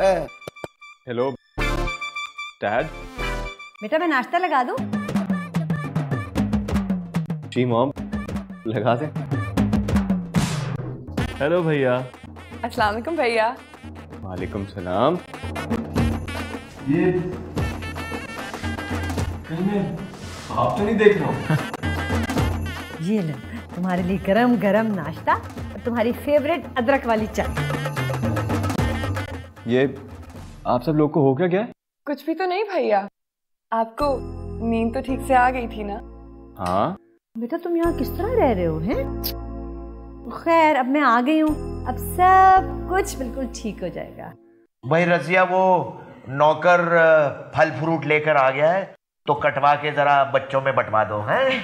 Hello dad. बेटा मैं नाश्ता लगा दूं? जी मॉम लगा दे। हेलो भैया। अस्सलाम वालेकुम भैया। वालेकुम सलाम। ये कहीं मैं आप तो नहीं देख रहा हूँ। ये लो तुम्हारे लिए गरम गरम नाश्ता और तुम्हारी फेवरेट अदरक वाली चाय। ये आप सब लोग को हो क्या क्या? कुछ भी तो नहीं भैया, आपको नींद तो ठीक से आ गई थी ना? हाँ बेटा, तुम यहाँ किस तरह रह रहे हो हैं? खैर अब मैं आ गई हूँ, अब सब कुछ बिल्कुल ठीक हो जाएगा। भाई रजिया वो नौकर फल फ्रूट लेकर आ गया है तो कटवा के जरा बच्चों में बंटवा दो हैं।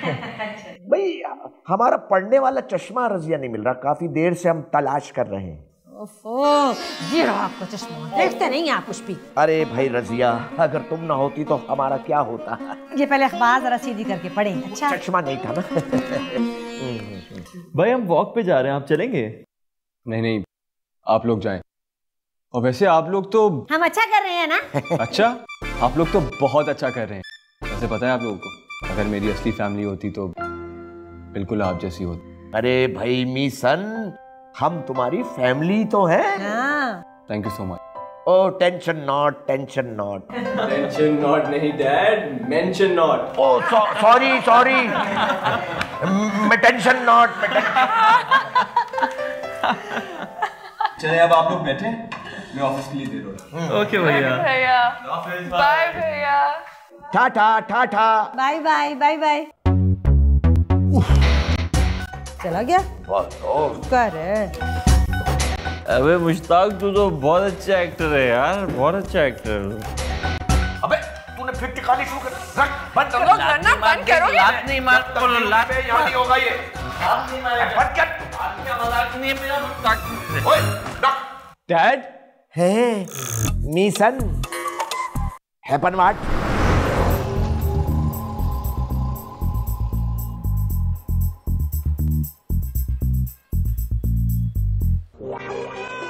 भाई हमारा पढ़ने वाला चश्मा रजिया नहीं मिल रहा, काफी देर से हम तलाश कर रहे हैं। ओफो, ये रहा आपको चश्मा, देखते नहीं आप कुछ भी। अरे भाई रजिया, अगर तुम ना होती तो हमारा क्या होता। ये पहले अखबार जरा सीधी करके पढ़े। अच्छा चश्मा नहीं था ना। भाई हम वॉक पे जा रहे हैं, आप चलेंगे? नहीं नहीं आप लोग जाएं। और वैसे आप लोग तो हम अच्छा कर रहे हैं ना। अच्छा, आप लोग तो बहुत अच्छा कर रहे हैं। वैसे पता है आप लोगों को, अगर मेरी असली फैमिली होती तो बिल्कुल आप जैसी होती। अरे भाई मी सन, हम तुम्हारी फैमिली तो हैं। Thank you so much. Oh tension not, tension not. Tension not नहीं dad, mention not. Oh sorry sorry, मैं टेंशन नॉट। चले अब आप लोग बैठे, मैं ऑफिस के लिए देर हो रहा हूँ। ओके भैया, भैया बाय, भैया tata tata, bye bye bye bye. चला गया कर। अबे मुश्ताक तू तो बहुत अच्छा एक्टर है यार, बहुत अच्छा एक्टर है। अबे तूने फिर टिकानी शुरू कर, रख बंद कर, करना बंद करो। लात नहीं मार, लात पे यहां नहीं होगा ये, लात नहीं मारेगा। बंद कर, आपका मजाक नहीं है मेरा मुश्ताक। ओए डैड है मिशन हैपन व्हाट।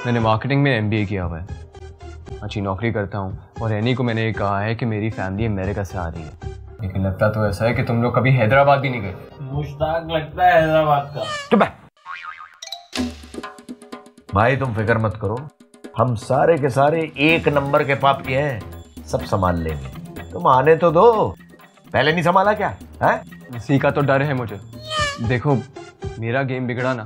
मैंने मार्केटिंग में एमबीए किया हुआ है, अच्छी नौकरी करता हूँ और एनी को मैंने ये कहा है कि मेरी फैमिली अमेरिका से आ रही है, लेकिन लगता तो ऐसा है कि तुम लोग कभी हैदराबाद भी नहीं गए। मुश्ताक लगता है हैदराबाद का। चुप है भाई, तुम फिक्र मत करो, हम सारे के सारे एक नंबर के पापी हैं, सब संभाल लेंगे। तुम आने तो दो, पहले नहीं संभाला क्या है? इसी का तो डर है मुझे। देखो मेरा गेम बिगड़ा ना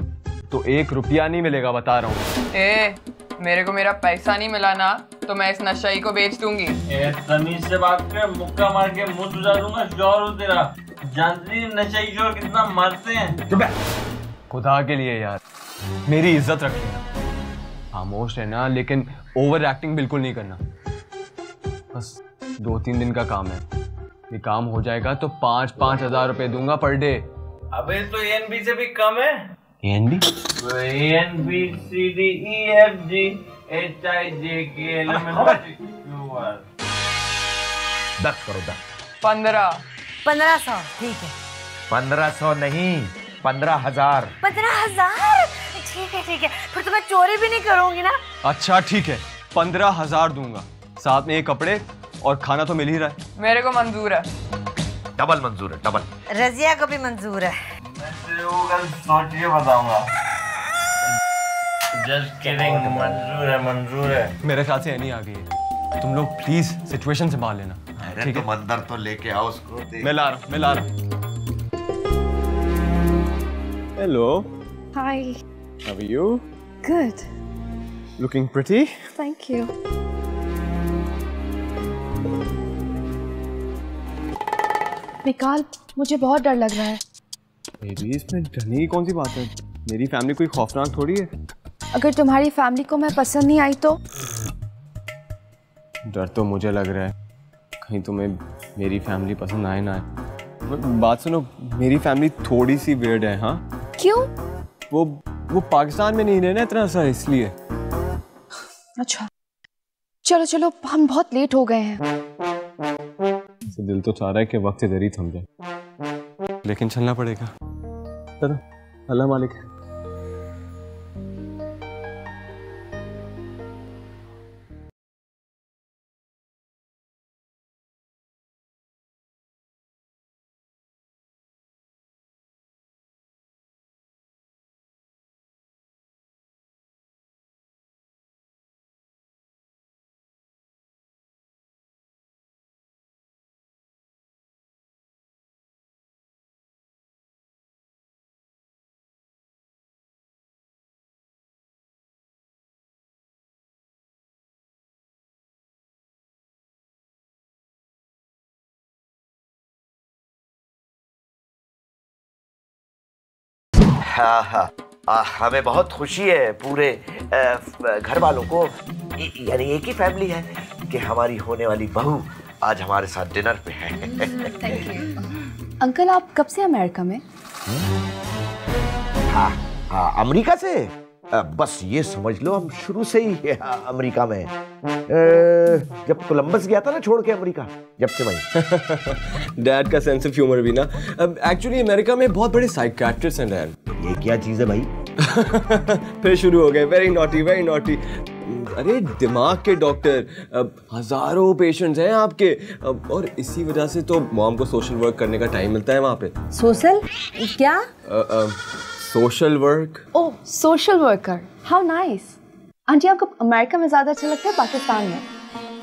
तो एक रुपया नहीं मिलेगा, बता रहा हूँ। ए, मेरे को मेरा पैसा नहीं मिला ना तो मैं इस नशाई को बेच दूंगी। ए, तमीज से बात कर, मुक्का मार के मुंह सुझा दूंगा। जोर हो तेरा, जानती है नशाई जोर कितना मारते हैं। खुदा के लिए यार मेरी इज्जत रखना, खामोश रहना, लेकिन ओवर एक्टिंग बिल्कुल नहीं करना। बस दो तीन दिन का काम है, ये काम हो जाएगा तो पाँच पाँच हजार रुपए दूंगा पर डे। अबे तो एनबी से भी कम है। एनबी दस करो, दस पंद्रह पंद्रह सौ ठीक है। पंद्रह सौ नहीं, पंद्रह हजार। पंद्रह हजार ठीक है ठीक है, फिर तो मैं चोरी भी नहीं करूंगी ना। अच्छा ठीक है, पंद्रह हजार दूंगा, साथ में ये कपड़े और खाना तो मिल ही रहा है। मेरे को मंजूर है, डबल मंजूर है, डबल। रजिया को भी मंजूर है। सोच के बताऊंगा। जस्ट किडिंग, मंजूर है मंजूर है। मेरे साथ से नहीं आ गई है, तुम लोग प्लीज सिचुएशन संभाल लेना। अरे तुम अंदर तो लेके आओ उसको। मैं ला रहा, मैं ला रहा। Hello, hi, how are you? Good, looking pretty. Thank you. Mikaal, मुझे बहुत डर लग रहा है। बेबी इसमें डरने की कौन सी बात है, मेरी फैमिली कोई खौफनाक थोड़ी है। अगर तुम्हारी फैमिली को मैं पसंद नहीं आई तो? डर तो मुझे लग रहा है कहीं तुम्हें मेरी फैमिली पसंद आए ना आए। बात सुनो, मेरी फैमिली थोड़ी सी वियर्ड है। हाँ क्यों? वो वो पाकिस्तान में नहीं रहना इतना सा, इसलिए। अच्छा चलो चलो, हम बहुत लेट हो गए हैं। दिल तो चाह रहा है कि वक्त इधर ही थम जाए, लेकिन चलना पड़ेगा। चलो अल्लाह मालिक। हाँ हाँ, हमें बहुत खुशी है पूरे घर वालों को, यानी एक ही फैमिली है, कि हमारी होने वाली बहू आज हमारे साथ डिनर पे है। Thank you. अंकल आप कब से अमेरिका में? हाँ हाँ, अमेरिका से? बस ये समझ लो हम शुरू से ही अमेरिका में। जब कोलंबस गया था ना छोड़ के अमेरिका, जब से भाई। डैड का सेंस ऑफ ह्यूमर भी ना। अब एक्चुअली अमेरिका में बहुत बड़े साइकियाट्रिस्ट हैं डैड। ये क्या चीज़ है भाई? फिर शुरू हो गए, वेरी नॉटी वेरी नॉटी। अरे दिमाग के डॉक्टर, हज़ारों पेशेंट्स हैं आपके, और इसी वजह से तो मॉम को सोशल वर्क करने का टाइम मिलता है वहाँ पे। सोशल क्या? आ, आ, social work. Oh social worker, how nice. Aunty आपको अमेरिका में ज़्यादा अच्छा लगता है पाकिस्तान में?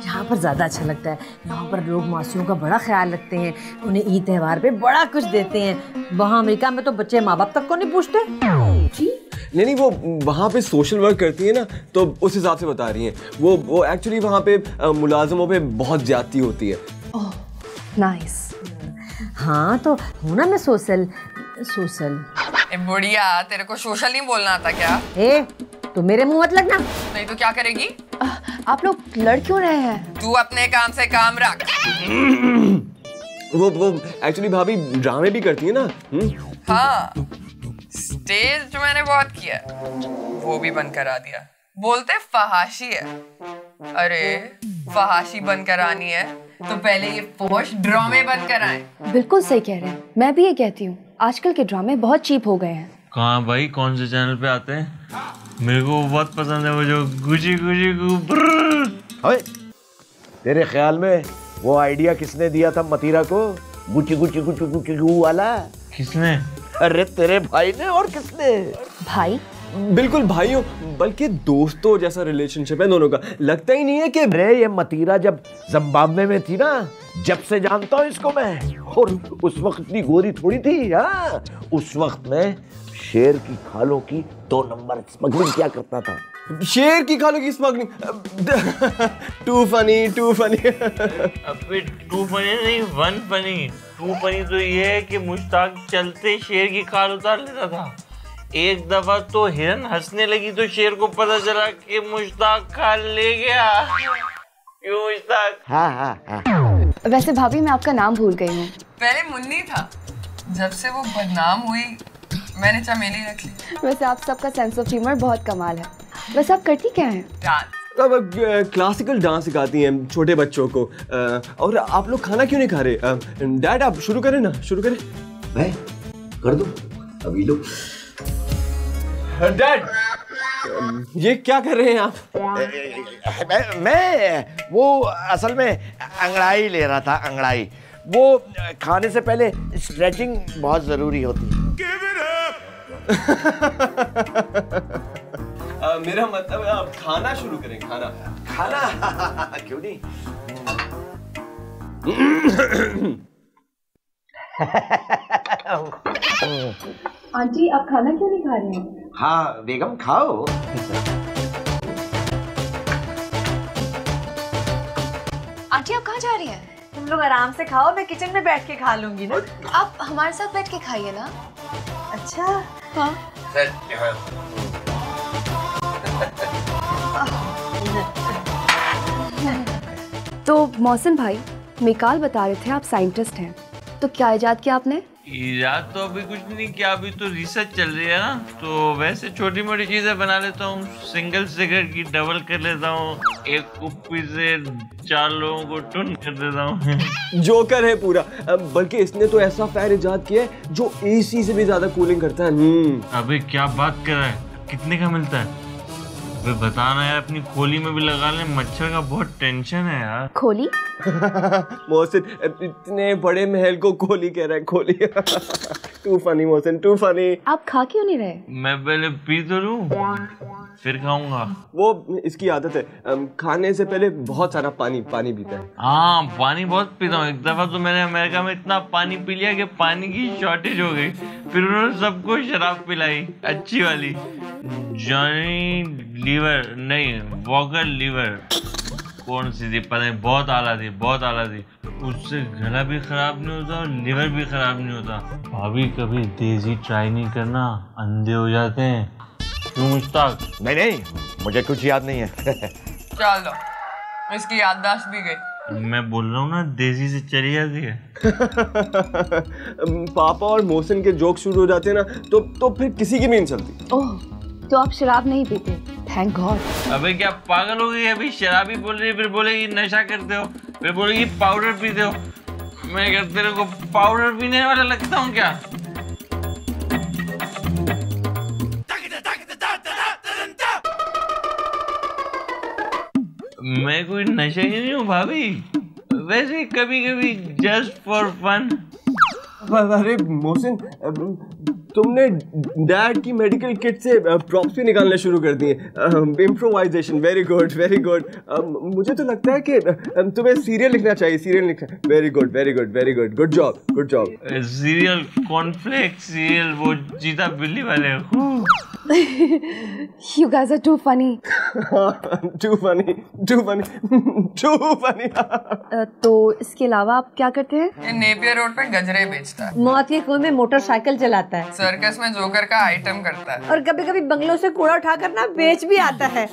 यहाँ पर ज़्यादा अच्छा लगता है, यहाँ पर लोग मासूम का बड़ा ख्याल रखते हैं, उन्हें ईद त्यौहार पे बड़ा कुछ देते हैं। वहाँ अमेरिका में तो बच्चे माँ बाप तक को नहीं पूछते। जी नहीं नहीं, वो वहाँ पे सोशल वर्क करती है ना, तो उस हिसाब से बता रही हैं। वो वो एक्चुअली वहाँ पे मुलाजमों पे बहुत ज्यादती होती है। Oh nice. हाँ तो हूँ ना मैं सोशल सोशल। बुढ़िया तेरे को सोशल नहीं बोलना आता क्या? ए तो मेरे मुँह मत लगना। नहीं तो क्या करेगी? आ, आप लोग लड़ क्यों रहे हैं? तू अपने काम से काम रख। वो वो एक्चुअली भाभी ड्रामे भी करती है ना। हुँ? हाँ स्टेज जो मैंने बहुत किया वो भी बंद करा दिया। बोलते फहाशी है। अरे फहाशी बंद करानी है तो पहले ये पोश ड्रामे बंद कराएं। बिल्कुल सही कह रहे हैं, मैं भी ये कहती हूँ आजकल के ड्रामे बहुत चीप हो गए हैं। कहाँ भाई कौन से चैनल पे आते हैं? मेरे को बहुत पसंद है वो जो गुची गुची कूबी। तेरे ख्याल में वो आइडिया किसने दिया था मतीरा को? गुची गुची गुची गुची गू वाला किसने? अरे तेरे भाई ने। और किसने? भाई बिल्कुल भाइयों, बल्कि दोस्तों जैसा रिलेशनशिप है दोनों का, लगता ही नहीं है कि। अरे ये मतीरा जब जिम्बाब्वे में थी ना, जब से जानता हूँ इसको मैं, और उस वक्त इतनी गोरी थोड़ी थी। हाँ उस वक्त मैं शेर की खालों की दो नंबर स्मगलिंग किया करता था। शेर की खालों की smuggling? Too funny to funny. अबे टू फनी नहीं, वन फनी। टू फनी तो ये है कि मुश्ताक चलते शेर की खाल उतार लेता था। एक दफा तो हिरन हंसने लगी तो शेर को पता चला कि मुश्ताक खाल ले गया। क्यों मुश्ताक? हाँ हाँ हाँ। वैसे भाभी मैं आपका नाम भूल गई हूँ। पहले मुन्नी था, जब से वो बदनाम हुई मैंने चमेली रख ली। वैसे आप सबका सेंस ऑफ ह्यूमर बहुत कमाल है। वैसे आप करती क्या हैं? डांस। अब क्लासिकल डांस सिखाती हैं छोटे बच्चों को। और आप लोग खाना क्यों नहीं खा रहे? डैड आप शुरू करें ना, शुरू करें। भाई कर दो अभी लोग। डैड ये क्या कर रहे हैं आप? मैं, मैं वो असल में अंगड़ाई ले रहा था। अंगड़ाई वो खाने से पहले स्ट्रेचिंग बहुत ज़रूरी होती है। uh, मेरा मतलब है आप खाना शुरू करें। खाना खाना क्यों नहीं? आंटी आप खाना क्यों नहीं खा रही हैं? हाँ बेगम खाओ। आंटी आप कहाँ जा रही हैं? तुम लोग आराम से खाओ, मैं किचन में बैठ के खा लूंगी ना। आप हमारे साथ बैठ के खाइए ना। अच्छा हाँ तो मोहसिन भाई मिकाल बता रहे थे आप साइंटिस्ट हैं, तो क्या इजाद किया आपने? इजाद तो अभी कुछ नहीं किया, अभी तो रिसर्च चल रही है ना, तो वैसे छोटी मोटी चीजें बना लेता हूँ। सिंगल सिगरेट की डबल कर लेता हूँ, एक कुप्पी से चार लोगों को टुन कर देता हूँ। जोकर है पूरा। बल्कि इसने तो ऐसा फैन इजाद किया है जो एसी से भी ज्यादा कूलिंग करता है। अभी क्या बात कर रहा है, कितने का मिलता है? अबे बताना यार, अपनी खोली में भी लगा ले, मच्छर का बहुत टेंशन है यार। खोली? मोहसिन इतने बड़े महल को खोली कह रहा है। खोली। Too funny Mohsin, too funny. आप खा क्यों नहीं रहे? मैं पहले पी तो लूं फिर खाऊंगा। वो इसकी आदत है, खाने से पहले बहुत सारा पानी पानी पीता है। हाँ पानी बहुत पीता हूँ। एक दफा तो मैंने अमेरिका में इतना पानी पी लिया कि पानी की शॉर्टेज हो गई, फिर उन्होंने सबको शराब पिलाई अच्छी वाली। जॉनी लीवर नहीं, वॉकर लीवर। कौन सी थी पता नहीं, बहुत आला थी बहुत आला थी उससे गला भी ख़राब नहीं होता और लीवर भी ख़राब नहीं होता। भाभी कभी देसी ट्राई नहीं करना, अंधे हो जाते हैं। क्यों मुश्ताक? नहीं नहीं मुझे कुछ याद नहीं है। चलो इसकी याददाश्त भी गई। मैं बोल रहा हूँ ना देसी से चली जाती है। पापा और मोहसिन के जोक शुरू हो जाते हैं ना तो तो फिर किसी की भी नहीं चलती। ओह तो आप शराब नहीं पीते? Thank God. अबे क्या पागल हो गई? अभी शराबी बोल रही फिर बोलेगी नशा करते हो, फिर बोलेगी पाउडर पीते हो। मैं क्या तेरे को पाउडर पीने वाला लगता हूँ क्या? मैं कोई नशे ही नहीं हूँ भाभी, वैसे कभी कभी जस्ट फॉर फन। अरे मोहसिन तुमने डैड की मेडिकल किट से प्रॉप्स भी निकालने शुरू कर दिए। Improvisation very good very good. मुझे तो लगता है कि तुम्हें सीरियल लिखना चाहिए, सीरियल लिखना। Very good very good very good, good job good job. Serial conflict serial वो जीता बिल्ली वाले। You guys are too funny. Too funny, too funny, too funny. तो इसके अलावा आप क्या करते हैं? नेपियर रोड पे गजरे बेचता है, मौत के कुएं में मोटरसाइकिल चलाता है, सर्कस में जोकर का आइटम करता है और कभी कभी बंगलों से कूड़ा उठा कर ना बेच भी आता है।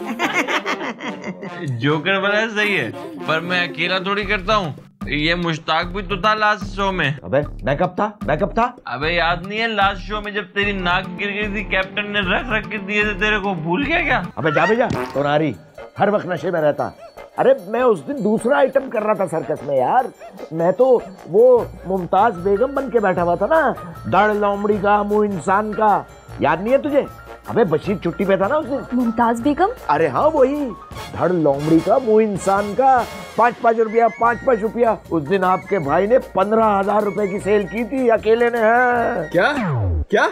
जोकर वाला सही है पर मैं अकेला थोड़ी करता हूँ, ये मुश्ताक भी तो था लास्ट शो में। अबे मैं कब था मैं कब था? अबे याद नहीं है? लास्ट शो में जब तेरी नाक गिर गई थी, कैप्टन ने रख रख के दिए थे तेरे को, भूल गया क्या? अबे जा बे जा, तो नारी हर वक्त नशे में रहता। अरे मैं उस दिन दूसरा आइटम कर रहा था सर्कस में यार, मैं तो वो मुमताज बेगम बन के बैठा हुआ था ना, दाढ़ लोमड़ी का मुँह इंसान का, याद नहीं है तुझे? अबे बशीर छुट्टी पे था ना उस दिन। मुमताज बेगम? अरे हाँ वही, धड़ लोमड़ी का मुँह इंसान का। पाँच पाँच रुपया पाँच पाँच रुपया उस दिन आपके भाई ने पंद्रह हजार रुपए की सेल की थी अकेले ने। है क्या क्या?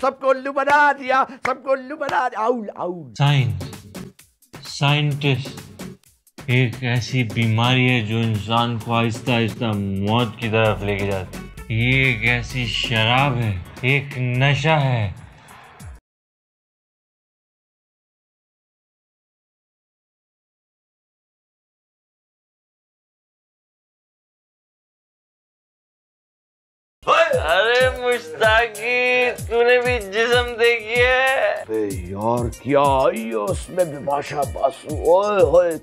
सबको उल्लू बना दिया, सबको उल्लू बना दिया। Owl owl. साइंस साइंटिस्ट एक ऐसी बीमारी है जो इंसान को आहिस्ता आहिस्ता मौत की तरफ लेके जाती है। ये एक ऐसी शराब है, एक नशा है। अरे मुश्ताकी तूने भी जिस्म देखी है? अरे यार क्या आई है उसमें बिपाशा बासु। ओए होए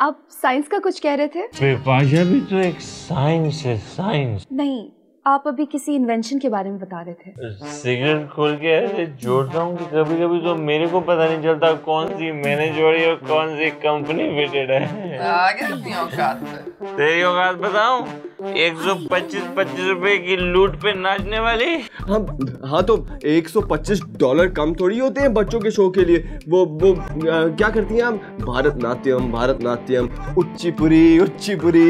आप साइंस का कुछ कह रहे थे? बिपाशा भी तो एक साइंस है। साइंस नहीं, आप अभी किसी इन्वेंशन के बारे में बता रहे थे। सिगरेट खोल के ऐसे जोड़ता हूँ कि कभी कभी तो मेरे को पता नहीं चलता कौन सी मैंने जोड़ी और कौन सी कंपनी फिटेड है। आगे तेरी औकात है। तेरी औकात बताऊँ? एक सौ पच्चीस पच्चीस रुपए की लूट पे नाचने वाली। हाँ हाँ तो एक सौ पच्चीस डॉलर कम थोड़ी होते हैं बच्चों के शो के लिए। वो वो आ, क्या करती है हम? भारतनाट्यम भारतनाट्यम उच्चीपुरी उच्चीपुरी।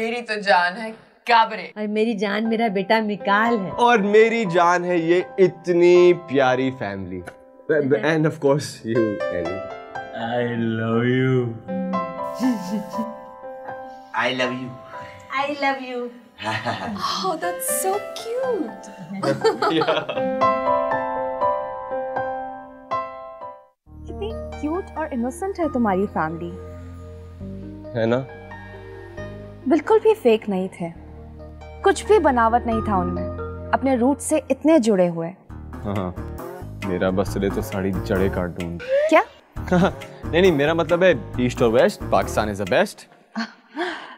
मेरी तो जान है काबरे और मेरी जान मेरा बेटा मिकाल है और मेरी जान है ये इतनी प्यारी family and of course you any. I love you I love you I love you. Oh that's so cute. कितनी क्यूट और इनोसेंट है तुम्हारी फैमिली, है ना? बिल्कुल भी फेक नहीं थे, कुछ भी बनावट नहीं था उनमें, अपने रूट से इतने जुड़े हुए। हाँ, मेरा बस चले तो सारी जड़े काट दूँ। क्या? नहीं नहीं मेरा मतलब है ईस्ट और west, Pakistan is the best.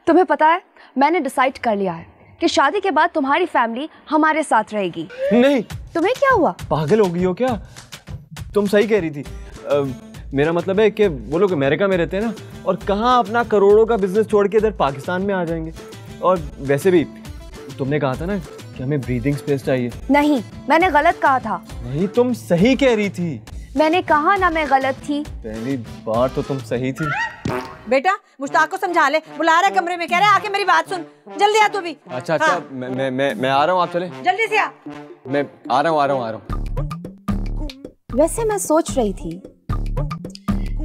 तुम्हें पता है मैंने डिसाइड कर लिया है कि शादी के बाद तुम्हारी फैमिली हमारे साथ रहेगी। नहीं। तुम्हें क्या हुआ? पागल हो गई हो क्या? तुम सही कह रही थी। आ, मेरा मतलब है कि वो लोग अमेरिका में रहते हैं ना और कहाँ अपना करोड़ों का बिजनेस छोड़ के इधर पाकिस्तान में आ जाएंगे। और वैसे भी तुमने कहा था ना कि हमें ब्रीदिंग स्पेस चाहिए। नहीं मैंने गलत कहा था। नहीं तुम सही कह रही थी। मैंने कहा ना मैं गलत थी। पहली बार तो तुम सही थी। बेटा मुश्ताक को समझा ले, बुला रहा है कमरे में, कह रहा है आके मेरी बात सुन, जल्दी आ तू भी। अच्छा अच्छा हाँ। मैं, मैं, मैं, मैं आ रहा हूँ, आप चले जल्दी से आ। मैं आ रहा हूँ आ रहा हूँ आ रहा हूँ। वैसे मैं सोच रही थी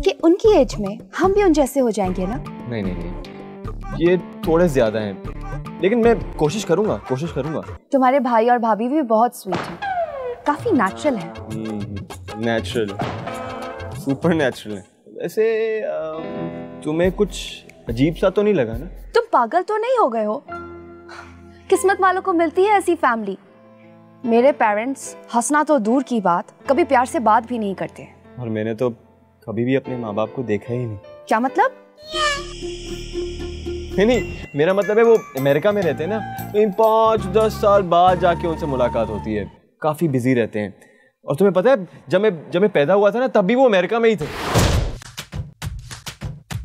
कि उनकी एज में हम भी उन जैसे हो जाएंगे ना। नहीं नहीं नहीं ये थोड़े ज्यादा हैं, लेकिन मैं कोशिश करूंगा कोशिश करूंगा। तुम्हारे भाई और भाभी भी बहुत स्वीट हैं, काफी नेचुरल हैं। नेचुरल सुपर नेचुरल है। वैसे तुम्हें कुछ अजीब सा तो नहीं लगा ना? तुम पागल तो नहीं हो गए हो? किस्मत वालों को मिलती है ऐसी फैमिली। मेरे पेरेंट्स हंसना तो दूर की बात, कभी प्यार से बात भी नहीं करते। और मैंने तो कभी भी अपने माँ बाप को देखा ही नहीं। क्या मतलब? नहीं नहीं, मेरा मतलब है वो अमेरिका में रहते हैं ना, तो इन पाँच दस साल बाद जाके उनसे मुलाकात होती है। काफ़ी बिजी रहते हैं। और तुम्हें पता है जब मैं जब मैं पैदा हुआ था ना तब भी वो अमेरिका में ही थे।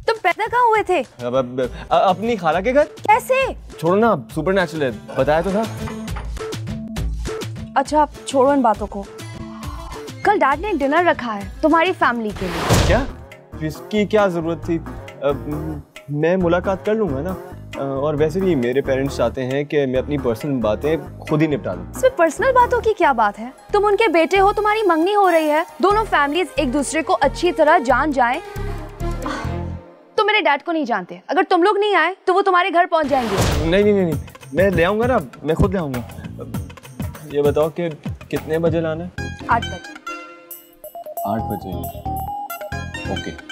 तुम पैदा कहाँ हुए थे? अब, अब, अ, अपनी खाला के घर। कैसे? छोड़ो ना, सुपर नेचुरल है, बताया तो था। अच्छा छोड़ो इन बातों को। कल डैड ने डिनर रखा है तुम्हारी फैमिली के लिए। क्या? इसकी क्या जरूरत थी? अब, मैं मुलाकात कर लूँगा ना। और वैसे भी मेरे पेरेंट्स चाहते हैं कि मैं अपनी पर्सनल बातें खुद ही निपटा लूँ। इसमें पर्सनल बातों की क्या बात है? तुम उनके बेटे हो, तुम्हारी मंगनी हो रही है, दोनों फैमिलीज एक दूसरे को अच्छी तरह जान जाएं। तुम मेरे डैड को नहीं जानते, अगर तुम लोग नहीं आए तो वो तुम्हारे घर पहुँच जाएंगे। नहीं नहीं नहीं, मैं ले आऊँगा ना, मैं खुद ले आऊँगा। ये बताओ कि कितने बजे लाना है? आठ बजे। आठ बजे? ओके।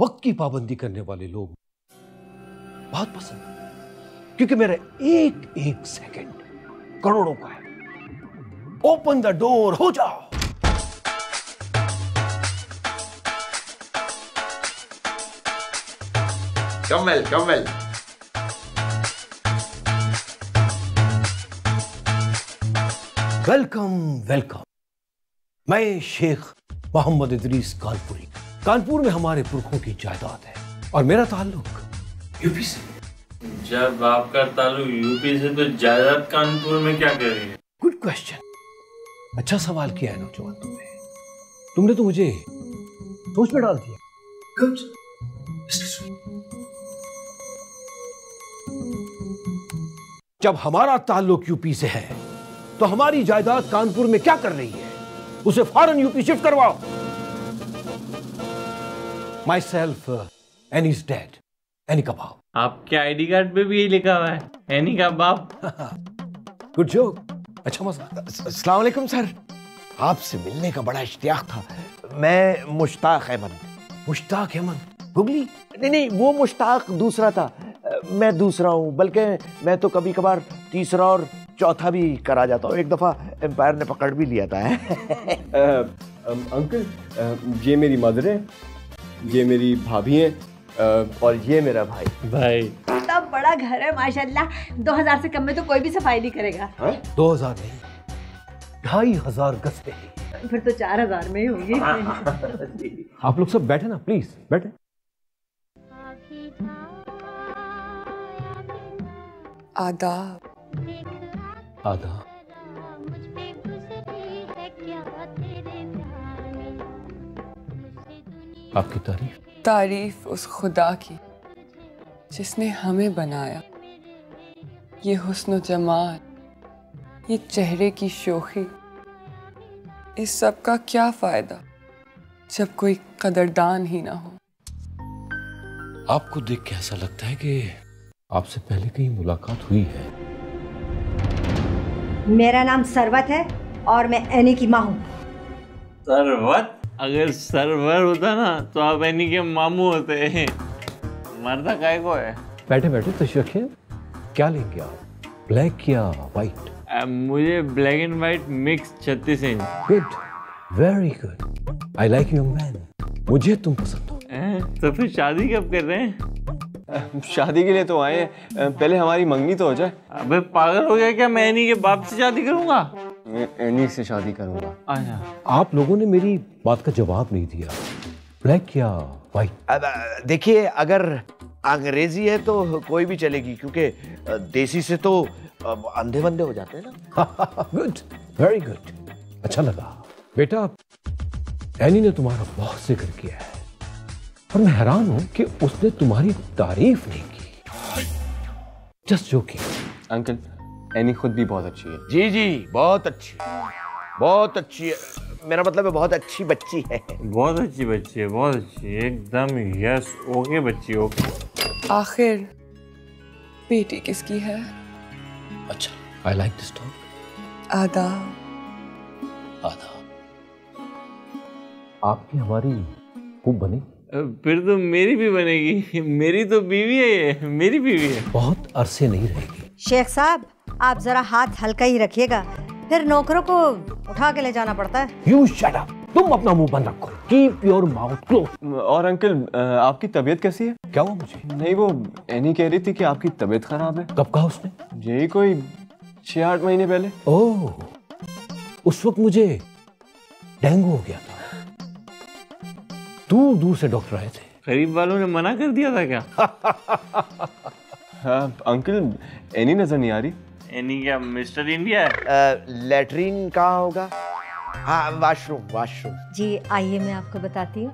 वक्त की पाबंदी करने वाले लोग बहुत पसंद, क्योंकि मेरा एक एक सेकंड करोड़ों का है। ओपन द डोर, हो जाओ। Kamal Kamal welcome welcome. मैं शेख मोहम्मद इदरीस कालपुरी। कानपुर में हमारे पुरखों की जायदाद है और मेरा ताल्लुक यूपी से। जब आपका ताल्लुक यूपी से, तो जायदाद कानपुर में क्या कर रही है? गुड क्वेश्चन, अच्छा सवाल किया है नौजवान तुमने। तुमने तो मुझे सोच में डाल दिया। जब हमारा ताल्लुक यूपी से है तो हमारी जायदाद कानपुर में क्या कर रही है? उसे फौरन यूपी शिफ्ट करवाओ। Myself and he's dead. Annie का बाप। आपके आईडी कार्ड पे भी यही लिखा हुआ है, Annie का बाप। Good joke, अच्छा मज़ा। अस्सलाम वालेकुम सर। आपसे मिलने का बड़ा इश्तियाक था। मैं मुश्ताक अहमद। मुश्ताक अहमद? गुगली? नहीं नहीं, वो मुश्ताक दूसरा था, मैं दूसरा हूँ। बल्कि मैं तो कभी कभार तीसरा और चौथा भी करा जाता हूँ। एक दफ़ा एम्पायर ने पकड़ भी लिया था। अंकल ये मेरी मदर है, ये मेरी भाभी है और ये मेरा भाई। भाई इतना बड़ा घर है माशाल्लाह। दो हज़ार से कम में तो कोई भी सफाई नहीं करेगा। है? दो हज़ार नहीं, ढाई हजार गज पे ही। फिर तो चार हजार में ही होगी। आप लोग सब बैठे ना, प्लीज बैठे। आदाब। आदाब। आपकी तारीफ? तारीफ उस खुदा की जिसने हमें बनाया। ये हुस्न जमाल, ये चेहरे की शोखी, इस सब का क्या फ़ायदा जब कोई कदरदान ही ना हो। आपको देख के ऐसा लगता है कि आपसे पहले कहीं मुलाकात हुई है। मेरा नाम सरवत है और मैं एनी की माँ हूँ। सरवत? अगर सरवर होता ना तो आप एनी के मामू होते हैं। मरता काय को है? बैठे बैठे तो शौकिया क्या लेंगे आप, ब्लैक या वाइट? मुझे ब्लैक एंड वाइट मिक्स छत्तीस inch. Good, very good, I like you man. मुझे तुम पसंद हो। तो फिर शादी कब कर रहे हैं? शादी के लिए तो आए हैं, पहले हमारी मंगनी तो हो जाए। अबे पागल हो गया क्या, मैं एनी के बाप से शादी करूँगा? मैं एनी से शादी करूंगा। आया। आप लोगों ने मेरी बात का जवाब नहीं दिया। ब्लैक या वाइट? देखिए अगर अंग्रेजी है तो कोई भी चलेगी, क्योंकि देसी से तो अंधे बंधे हो जाते हैं ना। गुड, वेरी गुड, अच्छा लगा। बेटा एनी ने तुम्हारा बहुत जिक्र किया है और मैं हैरान हूँ कि उसने तुम्हारी तारीफ नहीं की। Just joking. अंकल एनी खुद भी बहुत अच्छी है। जी जी बहुत अच्छी। बहुत अच्छी है, मेरा मतलब है बहुत अच्छी बच्ची है, बहुत अच्छी बच्ची है, बहुत अच्छी एकदम, यस ओके बच्ची ओके। आखिर बेटी किसकी है? अच्छा आई लाइक दिस टॉक। आदा आदा आपकी हमारी खूब बनी, फिर तो मेरी भी बनेगी, मेरी तो बीवी है ये, मेरी बीवी है, बहुत अरसे नहीं रहेगी। शेख साहब आप जरा हाथ हल्का ही रखिएगा, फिर नौकरों को उठा के ले जाना पड़ता है। You shut up! तुम अपना मुंह बंद रखो। Keep your mouth closed। और अंकल आपकी तबीयत कैसी है? क्या हुआ मुझे? नहीं वो एनी कह रही थी कि आपकी तबीयत खराब है। कब कहा उसने? यही कोई छह आठ महीने पहले। ओह, उस वक्त मुझे डेंगू हो गया था, दूर दूर से डॉक्टर आए थे। गरीब वालों ने मना कर दिया था क्या? हाँ, अंकल एनी नजर नहीं आ रही। एनी क्या मिस्टर इंडिया है? लैट्रीन कहाँ होगा? हाँ वाशरूम, वाशरूम। जी आइए मैं आपको बताती हूँ।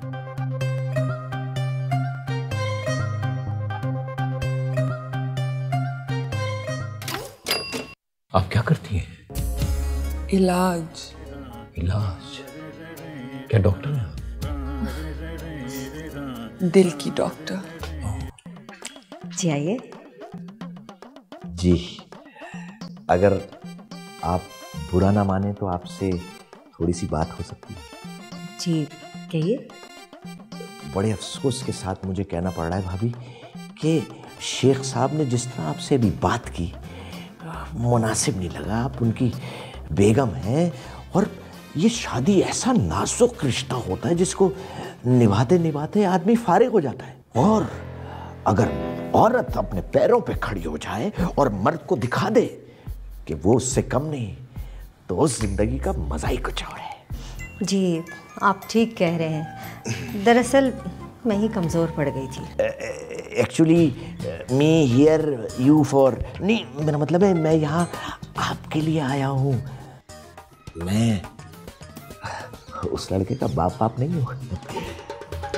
आप क्या करती हैं? इलाज। इलाज? क्या डॉक्टर हैं आप? दिल की डॉक्टर। जी आइए। जी अगर आप बुरा ना माने तो आपसे थोड़ी सी बात हो सकती है। जी कहिए। बड़े अफसोस के साथ मुझे कहना पड़ रहा है भाभी कि शेख साहब ने जिस तरह आपसे भी बात की मुनासिब नहीं लगा। आप उनकी बेगम हैं और ये शादी ऐसा नाजुक रिश्ता होता है जिसको निभाते निभाते आदमी फारिग हो जाता है, और अगर औरत अपने पैरों पे खड़ी हो जाए और मर्द को दिखा दे कि वो उससे कम नहीं तो उस जिंदगी का मज़ा ही कुछ और है। जी आप ठीक कह रहे हैं, दरअसल मैं ही कमज़ोर पड़ गई थी। Actually me here you for, नहीं मेरा मतलब है मैं यहाँ आपके लिए आया हूँ। मैं उस लड़के का बाप बाप नहीं हूँ।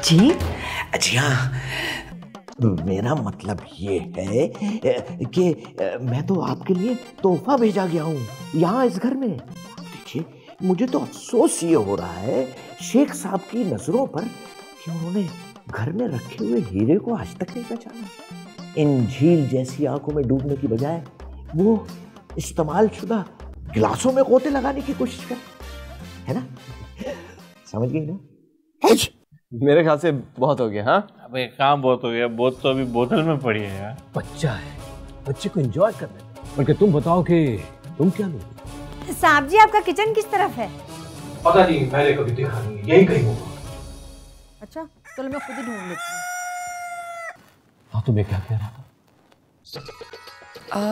जी जी हाँ, मेरा मतलब ये है कि मैं तो आपके लिए तोहफा भेजा गया हूँ यहाँ इस घर में। देखिए मुझे तो अफसोस ये हो रहा है शेख साहब की नज़रों पर कि उन्होंने घर में रखे हुए हीरे को आज तक नहीं पहचाना। इन झील जैसी आंखों में डूबने की बजाय वो इस्तेमालशुदा गिलासों में गोते लगाने की कोशिश कर, है ना? समझ गई ना? मेरे ख्याल से बहुत हो गया। हाँ अबे काम बहुत हो गया, बहुत तो अभी बोतल में पड़ी है यार। बच्चा है, बच्चे को एंजॉय करने दो। बल्कि तुम बताओ कि तुम क्या लोगे? साहब जी आपका किचन किस तरफ है? पता नहीं, मैंने कभी देखा नहीं, यही कहीं होगा। अच्छा चलो मैं खुद ही ढूंढ लेती हूँ। हाँ तो मैं क्या कह रहा था?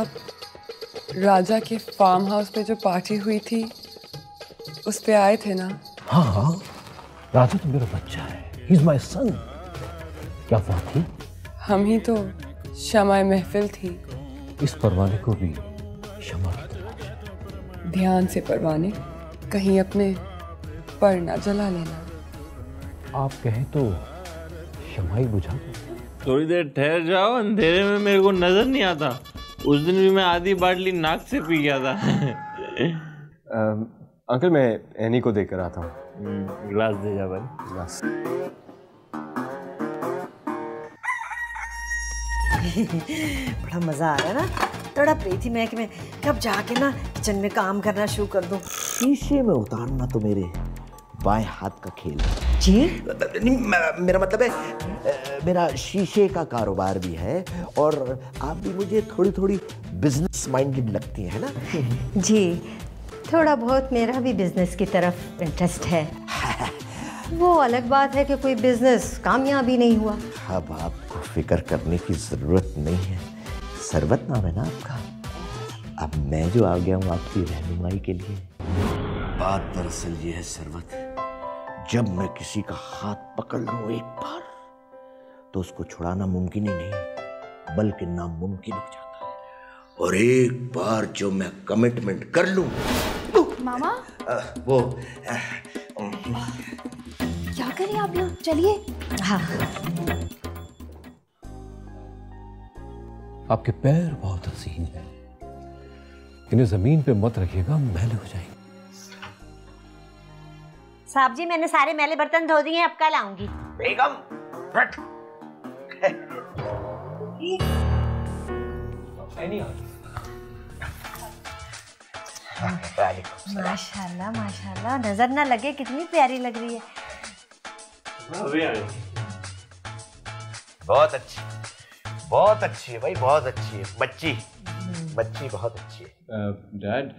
आप राजा के फार्म हाउस पे जो पार्टी हुई थी उस पे आए थे ना? हाँ हाँ, राजा तो मेरा बच्चा है, ही इज माय सन। क्या बात थी? हम ही तो शमाए महफिल थी। इस परवाने को भी शमा की तलाश। ध्यान से परवाने, कहीं अपने पर ना जला लेना। आप कहें तो शमाई बुझा दो। थोड़ी देर ठहर जाओ, अंधेरे में मेरे को नजर नहीं आता। उस दिन भी मैं आधी बाटली नाक से पी गया था। आ, अंकल मैं एनी को देख कर आता हूँ। गिलास दे जा भाई, गिलास। बड़ा मजा आ रहा है ना? थोड़ा प्रीति मैं कि मैं कब जाके ना किचन में काम करना शुरू कर दूं। शीशे में उतारना तो मेरे बाएं हाथ का खेल है। जी नहीं, मेरा मतलब है मेरा शीशे का कारोबार भी है और आप भी मुझे थोड़ी थोड़ी बिजनेस माइंडेड लगती है ना? जी थोड़ा बहुत मेरा भी बिजनेस की तरफ इंटरेस्ट है। वो अलग बात है कि कोई बिजनेस कामयाबी नहीं हुआ। अब आपको फिक्र करने की ज़रूरत नहीं है, सरवत नाम है ना आपका। अब मैं जो आ गया हूँ आपकी रहनुमाई के लिए। बात दरअसल ये है सरवत, जब मैं किसी का हाथ पकड़ लूँ एक बार तो उसको छुड़ाना मुमकिन ही नहीं बल्कि नामुमकिन हो जाता है, और एक बार जो मैं कमिटमेंट कर लूँ तो, मामा आ, वो आ, क्या करें आप लोग, चलिए। हाँ आपके पैर बहुत हसीन हैं, इन्हें जमीन पे मत रखिएगा, मैले हो जाएंगे। साहब जी मैंने सारे मैले बर्तन धो दिए, अब कल आऊंगी। बेगम हट। माशाल्लाह माशाल्लाह, नजर ना लगे, कितनी प्यारी लग रही है। बहुत अच्छी बहुत अच्छी है भाई, बहुत अच्छी है बच्ची, बच्ची बहुत अच्छी है। डैड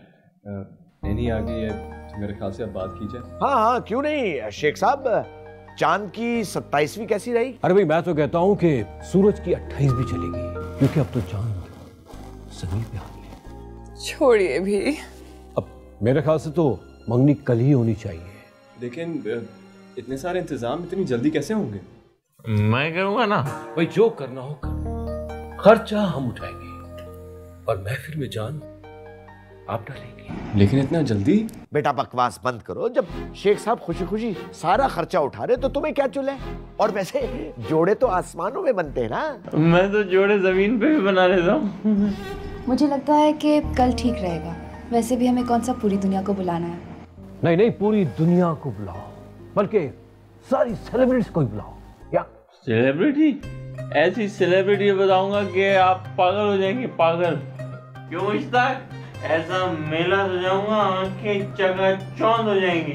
नहीं आ गई है मेरे ख्याल से, अब बात की जाए। हाँ हाँ क्यों नहीं। शेख साहब चांद की सत्ताईसवीं कैसी रही? अरे भाई मैं तो कहता हूँ कि सूरज की अट्ठाईसवीं चलेगी, क्योंकि अब तो चांद सभी पे हाथ ले। छोड़िए भी, अब मेरे ख्याल से तो मंगनी कल ही होनी चाहिए। लेकिन इतने सारे इंतजाम इतनी जल्दी कैसे होंगे? मैं करूँगा ना भाई, जो करना हो कर, खर्चा हम उठाएंगे और महफिल में जान आप डालेंगे। लेकिन इतना जल्दी? बेटा बकवास बंद करो, जब शेख साहब खुशी खुशी सारा खर्चा उठा रहे तो तुम्हें क्या चुल है? और वैसे जोड़े तो आसमानों में बनते हैं ना। मैं तो जोड़े जमीन पे भी बना लेता हूँ। मुझे लगता है कि कल ठीक रहेगा, वैसे भी हमें कौन सा पूरी दुनिया को बुलाना है। नहीं नहीं पूरी दुनिया को बुलाओ, बल्कि सारी सेलिब्रिटीज को बुलाओ। सेलिब्रिटी? ऐसी सेलिब्रिटी बताऊंगा कि आप पागल हो जाएंगे, पागल। क्यों इश्ताक? ऐसा मेला सजाऊंगा आंखें चकाचौंध हो जाएंगी।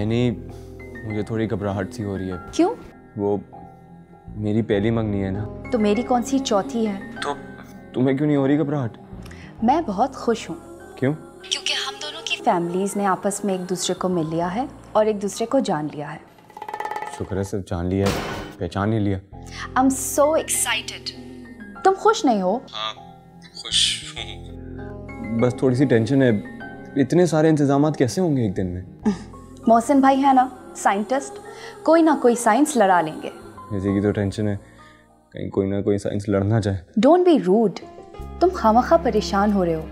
एनी मुझे थोड़ी घबराहट सी हो रही है। क्यों? वो मेरी पहली मंगनी है ना। तो मेरी कौन सी चौथी है? तो तुम्हें क्यों नहीं हो रही घबराहट? मैं बहुत खुश हूँ। क्यों? क्योंकि हम दोनों की फैमिलीज ने आपस में एक दूसरे को मिल लिया है और एक दूसरे को जान लिया है। शुक्र है सिर्फ जान लिया है, पहचान ही लिया। I'm so excited. तुम खुश नहीं हो? हाँ, खुश हूँ। बस थोड़ी सी टेंशन है, इतने सारे इंतजाम कैसे होंगे एक दिन में? मोहसिन भाई है ना साइंटिस्ट, कोई ना कोई साइंस लड़ा लेंगे। मुझे की तो टेंशन है कहीं कोई ना कोई साइंस लड़ना चाहे। डोंट बी रूड, तुम खामखा परेशान हो रहे हो,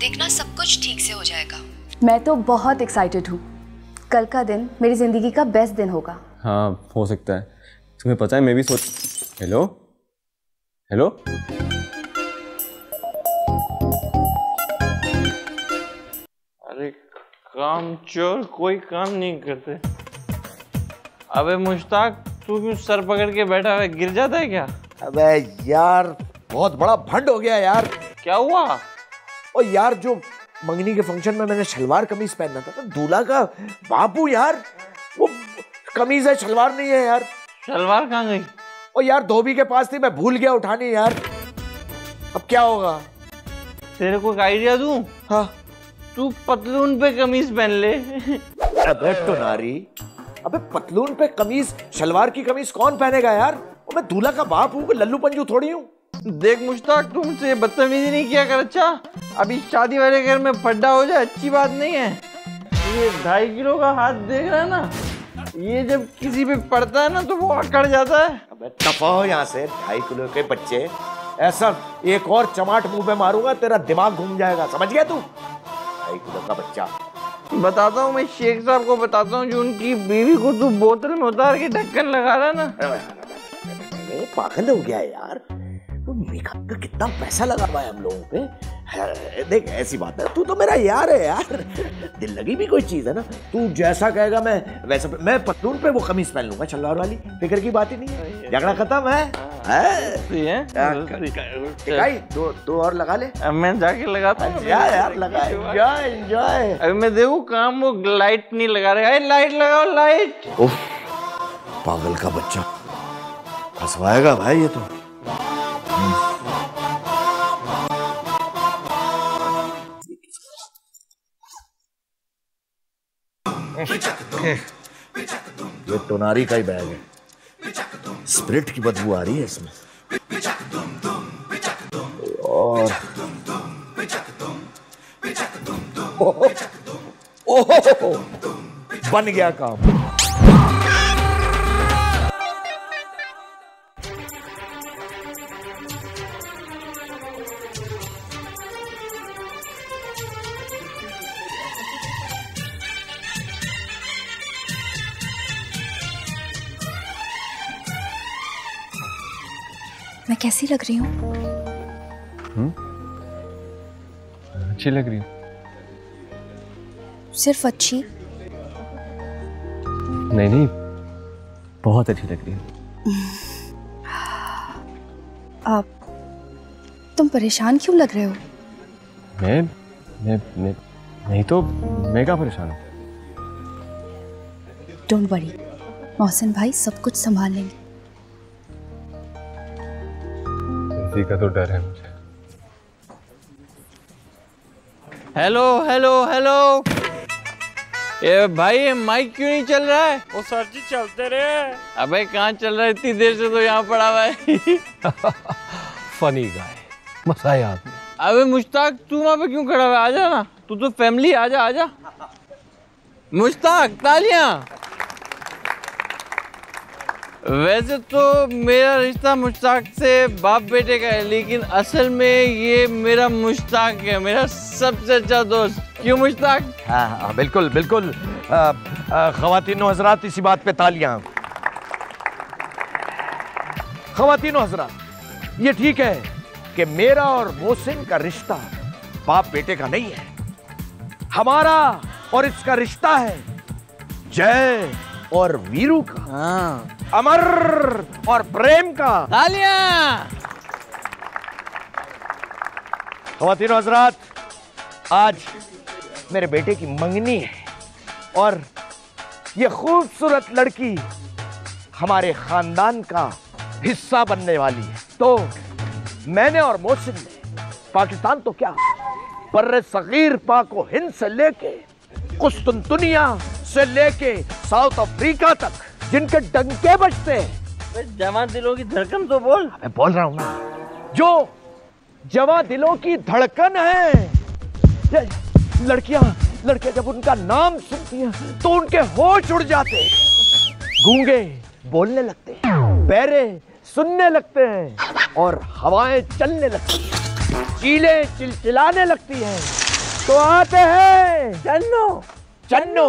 देखना सब कुछ ठीक से हो जाएगा। मैं तो बहुत एक्साइटेड हूँ, कल का दिन मेरी जिंदगी का बेस्ट दिन होगा। हाँ हो सकता है, तुम्हें पता है मैं भी सोच। हेलो हेलो अरे काम चोर कोई काम नहीं करते। अबे मुश्ताक तू क्यों सर पकड़ के बैठा है, गिर जाता है क्या? अबे यार बहुत बड़ा भंड हो गया यार। क्या हुआ? और यार जो मंगनी के फंक्शन में मैंने शलवार कमीज पहना था, दूल्हा का बापू यार वो कमीज है शलवार नहीं है यार। शलवार कहाँ गई? और यार धोबी के पास थी, मैं भूल गया उठाने यार। अब क्या होगा? तेरे को एक आइडिया दूं? हाँ तू पतलून पे कमीज पहन ले। अबे तो नारी, अबे पतलून पे कमीज, शलवार की कमीज कौन पहनेगा यार? और मैं दूल्हा का बाप हूँ, लल्लू पंजू थोड़ी हूँ। देख मुश्ताक तुमसे बदतमीजी नहीं किया कर, अच्छा अभी शादी वाले घर में फड्डा हो जाए अच्छी बात नहीं है। ये ढाई किलो का हाथ देख रहा है ना, ये जब किसी पे पड़ता है ना तो वो अकड़ जाता है। अबे टपाओ यहाँ से, ढाई किलो के बच्चे, ऐसा एक और चमाट मुंह पे मारूंगा तेरा दिमाग घूम जाएगा, समझ गया तू? ढाई किलो का बच्चा। बताता हूँ मैं शेख साहब को, बताता हूँ जो उनकी बीवी को तू बोतल में उतार के ढक्कन लगा रहा है ना। पागल हो गया यार, कितना पैसा लगा हुआ है हम लोगों पे। देख ऐसी बात है, तू तो मेरा यार है यार, दिल लगी भी कोई चीज है ना, तू जैसा कहेगा मैं वैसा। मैं पतलून पे वो कमीज पहन लूंगा शलवार वाली, फिक्र की बात ही नहीं है, झगड़ा खत्म है। दो दो और लगा ले, मैं जाके लगाता हूँ यार। लगा एंजॉय एंजॉय। अभी मैं देखू काम, वो लाइट नहीं लगा रहे, लाइट लगाओ लाइट। पागल का बच्चा फंसवाएगा भाई ये तो। ये टोनारी का ही बैग है, स्प्रिट की बदबू आ रही है इसमें। और ओहो, ओहो, बन गया काम। मैं कैसी लग रही हूँ? अच्छी लग रही हूँ। सिर्फ अच्छी? नहीं नहीं, बहुत अच्छी लग रही है। आप, तुम परेशान क्यों लग रहे हो? मैं मैं, मैं नहीं तो मैं क्या परेशान हूँ। डोंट वरी, मोहसिन भाई सब कुछ संभाल लेंगे। इसी का तो डर है मुझे। हेलो हेलो हेलो, ये भाई माइक क्यों नहीं चल रहा है? ओ सर जी चलते रहे। अबे कहाँ चल रहा है, इतनी देर से तो यहाँ पड़ा हुआ है। फनी गाय, मजा आया। अबे मुश्ताक तू वहाँ पे क्यों खड़ा हुआ है? आ जा ना, तू तो फैमिली, आ जा आ जा। मुश्ताक तालियां। वैसे तो मेरा रिश्ता मुश्ताक से बाप बेटे का है, लेकिन असल में ये मेरा मुश्ताक है, मेरा सबसे अच्छा दोस्त। क्यों मुश्ताक? हाँ हाँ बिल्कुल बिल्कुल। ख़वातीन व हज़रात इसी बात पे तालियां। ख़वातीन व हज़रात, ये ठीक है कि मेरा और मोहसिन का रिश्ता बाप बेटे का नहीं है, हमारा और इसका रिश्ता है जय और वीरू का, हाँ। अमर और प्रेम का। ख़वातीन हज़रात, आज मेरे बेटे की मंगनी है और ये खूबसूरत लड़की हमारे खानदान का हिस्सा बनने वाली है, तो मैंने और मोहसिन ने पाकिस्तान तो क्या बर्रे सगीर पाक व हिंद से लेके कुस्तुनतुनिया से लेके साउथ अफ्रीका तक जिनके डंके बजते हैं, जवां दिलों की धड़कन तो बोल। मैं बोल रहा हूँ ना, जो जवां दिलों की धड़कन है। लड़कियां लड़कियां जब उनका नाम सुनती हैं तो उनके होश उड़ जाते हैं, गूंगे बोलने लगते हैं, पैरे सुनने लगते हैं और हवाएं चलने लगती हैं, चीलें चिलचिलाने लगती हैं, तो आते हैं चन्नो चन्नो।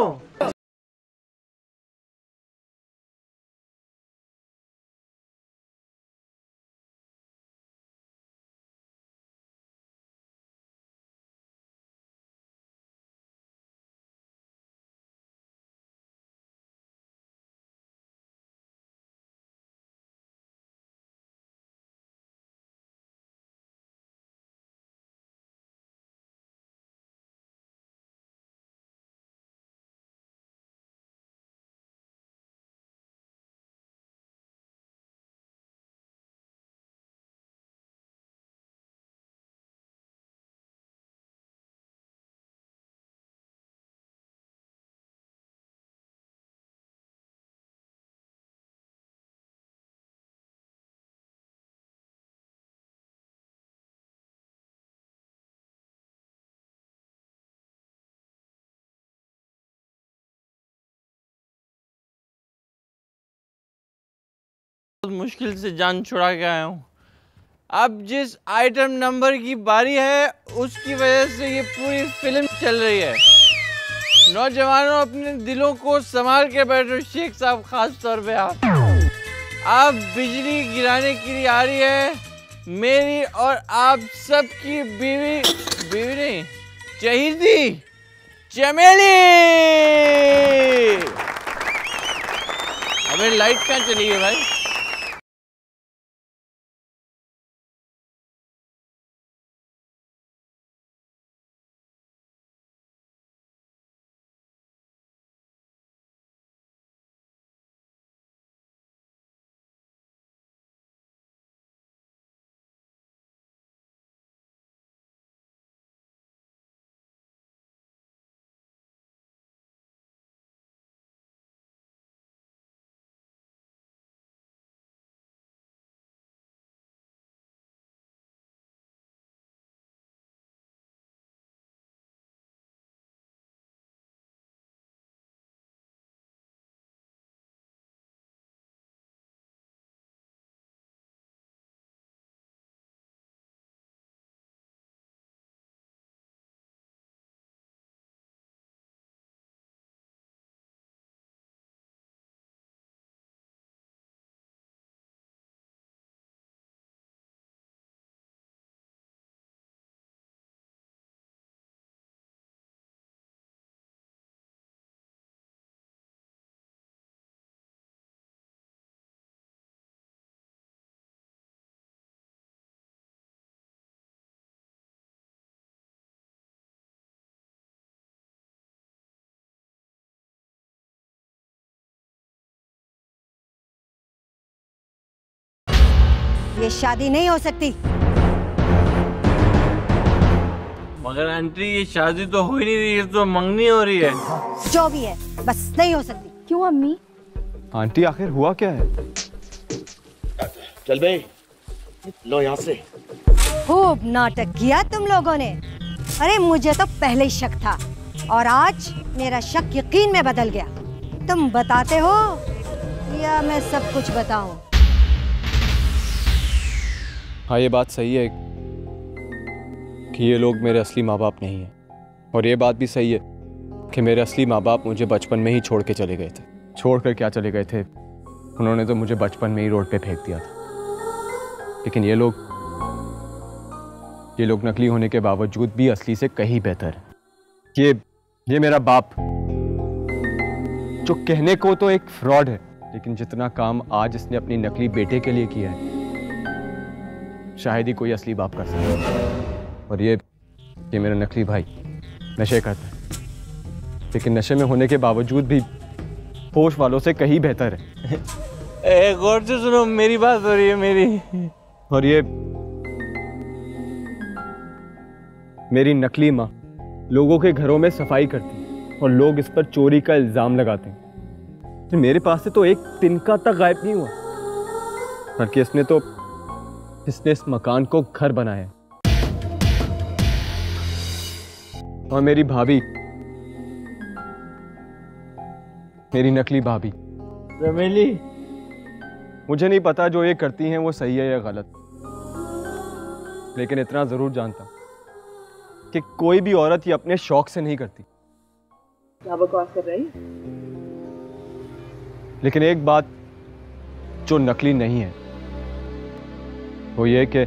मुश्किल से जान छुड़ा के आया हूँ। अब जिस आइटम नंबर की बारी है उसकी वजह से ये पूरी फिल्म चल रही है। नौजवानों अपने दिलों को संभाल के बैठो, शेख साहब खास तौर पे आप। आप बिजली गिराने के लिए आ रही है मेरी और आप सबकी बीवी, बीवी नहीं चहीदी, चमेली। अबे लाइट कहाँ चली गई भाई? ये शादी नहीं हो सकती। मगर आंटी ये शादी तो हो ही नहीं रही, ये तो मंगनी हो रही है। जो भी है बस नहीं हो सकती। क्यों अम्मी? आंटी आखिर हुआ क्या है? चल भाई लो यहाँ से। खूब नाटक किया तुम लोगों ने। अरे मुझे तो पहले ही शक था और आज मेरा शक यकीन में बदल गया। तुम बताते हो या मैं सब कुछ बताऊं? हाँ ये बात सही है कि ये लोग मेरे असली माँ बाप नहीं हैं, और ये बात भी सही है कि मेरे असली माँ बाप मुझे बचपन में ही छोड़ के चले गए थे। छोड़ कर क्या चले गए थे, उन्होंने तो मुझे बचपन में ही रोड पे फेंक दिया था। लेकिन ये लोग ये लोग नकली होने के बावजूद भी असली से कहीं बेहतर है। ये ये मेरा बाप जो कहने को तो एक फ्रॉड है, लेकिन जितना काम आज इसने अपनी नकली बेटे के लिए किया है शायद ही कोई असली बाप कर सके। और ये ये मेरा नकली भाई नशे करता है, लेकिन नशे में होने के बावजूद भी होश वालों से कहीं बेहतर है। ए, गौर से सुनो, मेरी बात हो रही है मेरी। और ये मेरी नकली माँ लोगों के घरों में सफाई करती है और लोग इस पर चोरी का इल्ज़ाम लगाते हैं। तो मेरे पास से तो एक तिनका तक गायब नहीं हुआ, बल्कि इसने तो इसने इस मकान को घर बनाया। और मेरी भाभी, मेरी नकली भाभी रमेली, मुझे नहीं पता जो ये करती हैं वो सही है या गलत, लेकिन इतना ज़रूर जानता कि कोई भी औरत ये अपने शौक से नहीं करती। क्या बकवास कर रही? लेकिन एक बात जो नकली नहीं है वो ये कि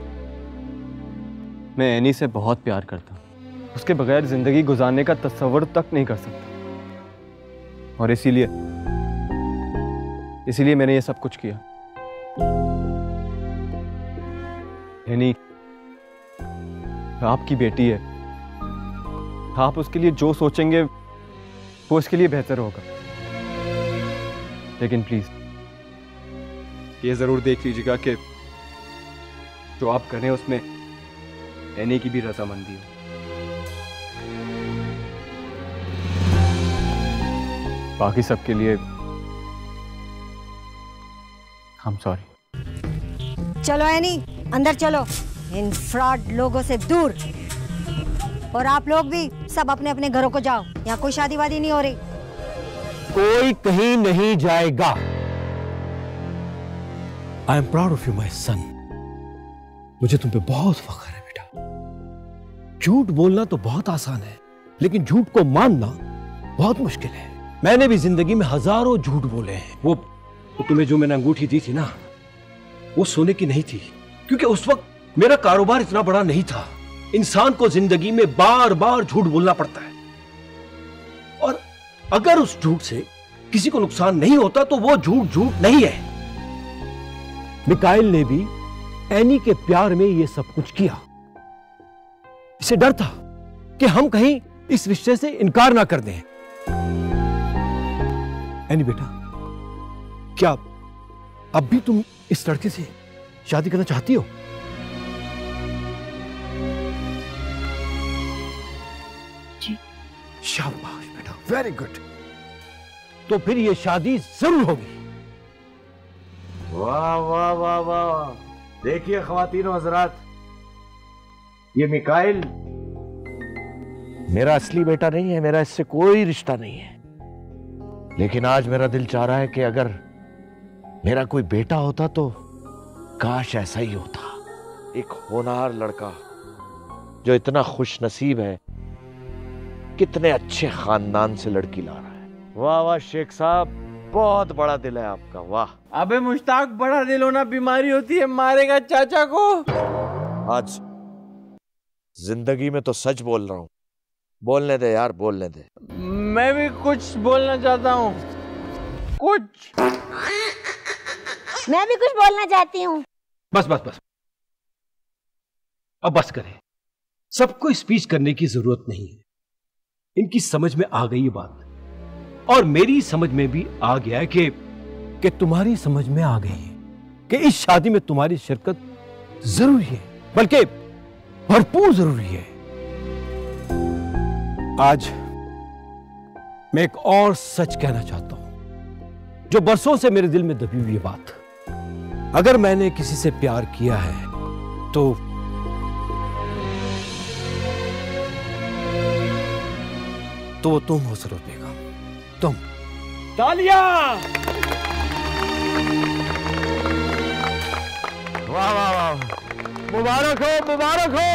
मैं एनी से बहुत प्यार करता, उसके बगैर जिंदगी गुजारने का तस्वर तक नहीं कर सकता। और इसीलिए इसीलिए मैंने ये सब कुछ किया। एनी आपकी बेटी है, आप उसके लिए जो सोचेंगे वो उसके लिए बेहतर होगा, लेकिन प्लीज ये जरूर देख लीजिएगा कि जो आप करें उसमें एनी की भी रजामंदी हो। बाकी सबके लिए I'm sorry। चलो एनी अंदर चलो, इन फ्रॉड लोगों से दूर। और आप लोग भी सब अपने अपने घरों को जाओ, यहाँ कोई शादी वादी नहीं हो रही। कोई कहीं नहीं जाएगा। I am proud of you my son. मुझे तुम पे बहुत फख्र है बेटा। झूठ बोलना तो बहुत आसान है, लेकिन झूठ को मानना बहुत मुश्किल है। मैंने भी जिंदगी में हजारों झूठ बोले हैं। वो तुम्हें जो मैंने अंगूठी दी थी ना, वो सोने की नहीं थी, क्योंकि उस वक्त मेरा कारोबार इतना बड़ा नहीं था। इंसान को जिंदगी में बार बार झूठ बोलना पड़ता है, और अगर उस झूठ से किसी को नुकसान नहीं होता तो वो झूठ झूठ नहीं है। मिकाइल ने भी एनी के प्यार में ये सब कुछ किया। इसे डर था कि हम कहीं इस रिश्ते से इनकार ना कर दें। एनी बेटा, क्या अब भी तुम इस लड़के से शादी करना चाहती हो? शाबाश बेटा, वेरी गुड। तो फिर ये शादी जरूर होगी। वाह वाह वाह वाह। देखिए ख्वातीन और हजरात, ये मिकाइल मेरा असली बेटा नहीं है, मेरा इससे कोई रिश्ता नहीं है। लेकिन आज मेरा दिल चाह रहा है कि अगर मेरा कोई बेटा होता तो काश ऐसा ही होता। एक होनहार लड़का जो इतना खुश नसीब है, कितने अच्छे खानदान से लड़की ला रहा है। वाह वाह शेख साहब, बहुत बड़ा दिल है आपका, वाह। अबे मुश्ताक, बड़ा दिल होना बीमारी होती है, मारेगा चाचा को। आज जिंदगी में तो सच बोल रहा हूँ। बोलने दे यार, बोलने दे। मैं भी कुछ बोलना चाहता हूँ। कुछ मैं भी कुछ बोलना चाहती हूँ। बस बस बस, अब बस करें। सबको स्पीच करने की जरूरत नहीं है। इनकी समझ में आ गई ये बात, और मेरी समझ में भी आ गया है कि कि तुम्हारी समझ में आ गई है कि इस शादी में तुम्हारी शिरकत जरूरी है, बल्कि भरपूर जरूरी है। आज मैं एक और सच कहना चाहता हूं जो बरसों से मेरे दिल में दबी हुई है बात। अगर मैंने किसी से प्यार किया है तो तो वो तुम हो सरो बेगम, तुम। तालियां! वाह वाह वाह, मुबारक हो, मुबारक हो।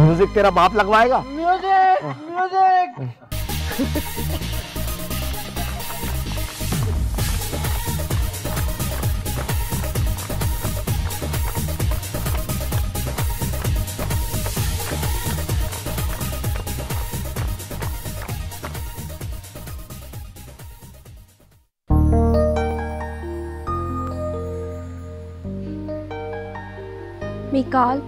म्यूजिक तेरा बाप लगवाएगा। म्यूजिक म्यूजिक मिकाल,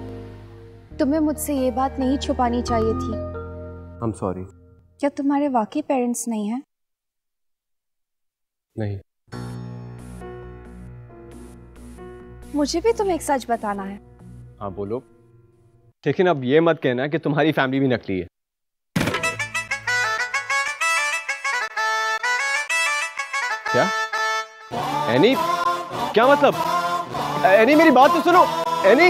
तुम्हें मुझसे ये बात नहीं छुपानी चाहिए थी। I'm sorry। क्या तुम्हारे वाकई पेरेंट्स नहीं हैं? नहीं। मुझे भी तुम्हें एक सच बताना है। हाँ बोलो, लेकिन अब ये मत कहना कि तुम्हारी फैमिली भी नकली है। क्या एनी? क्या मतलब? एनी मेरी बात तो सुनो, एनी।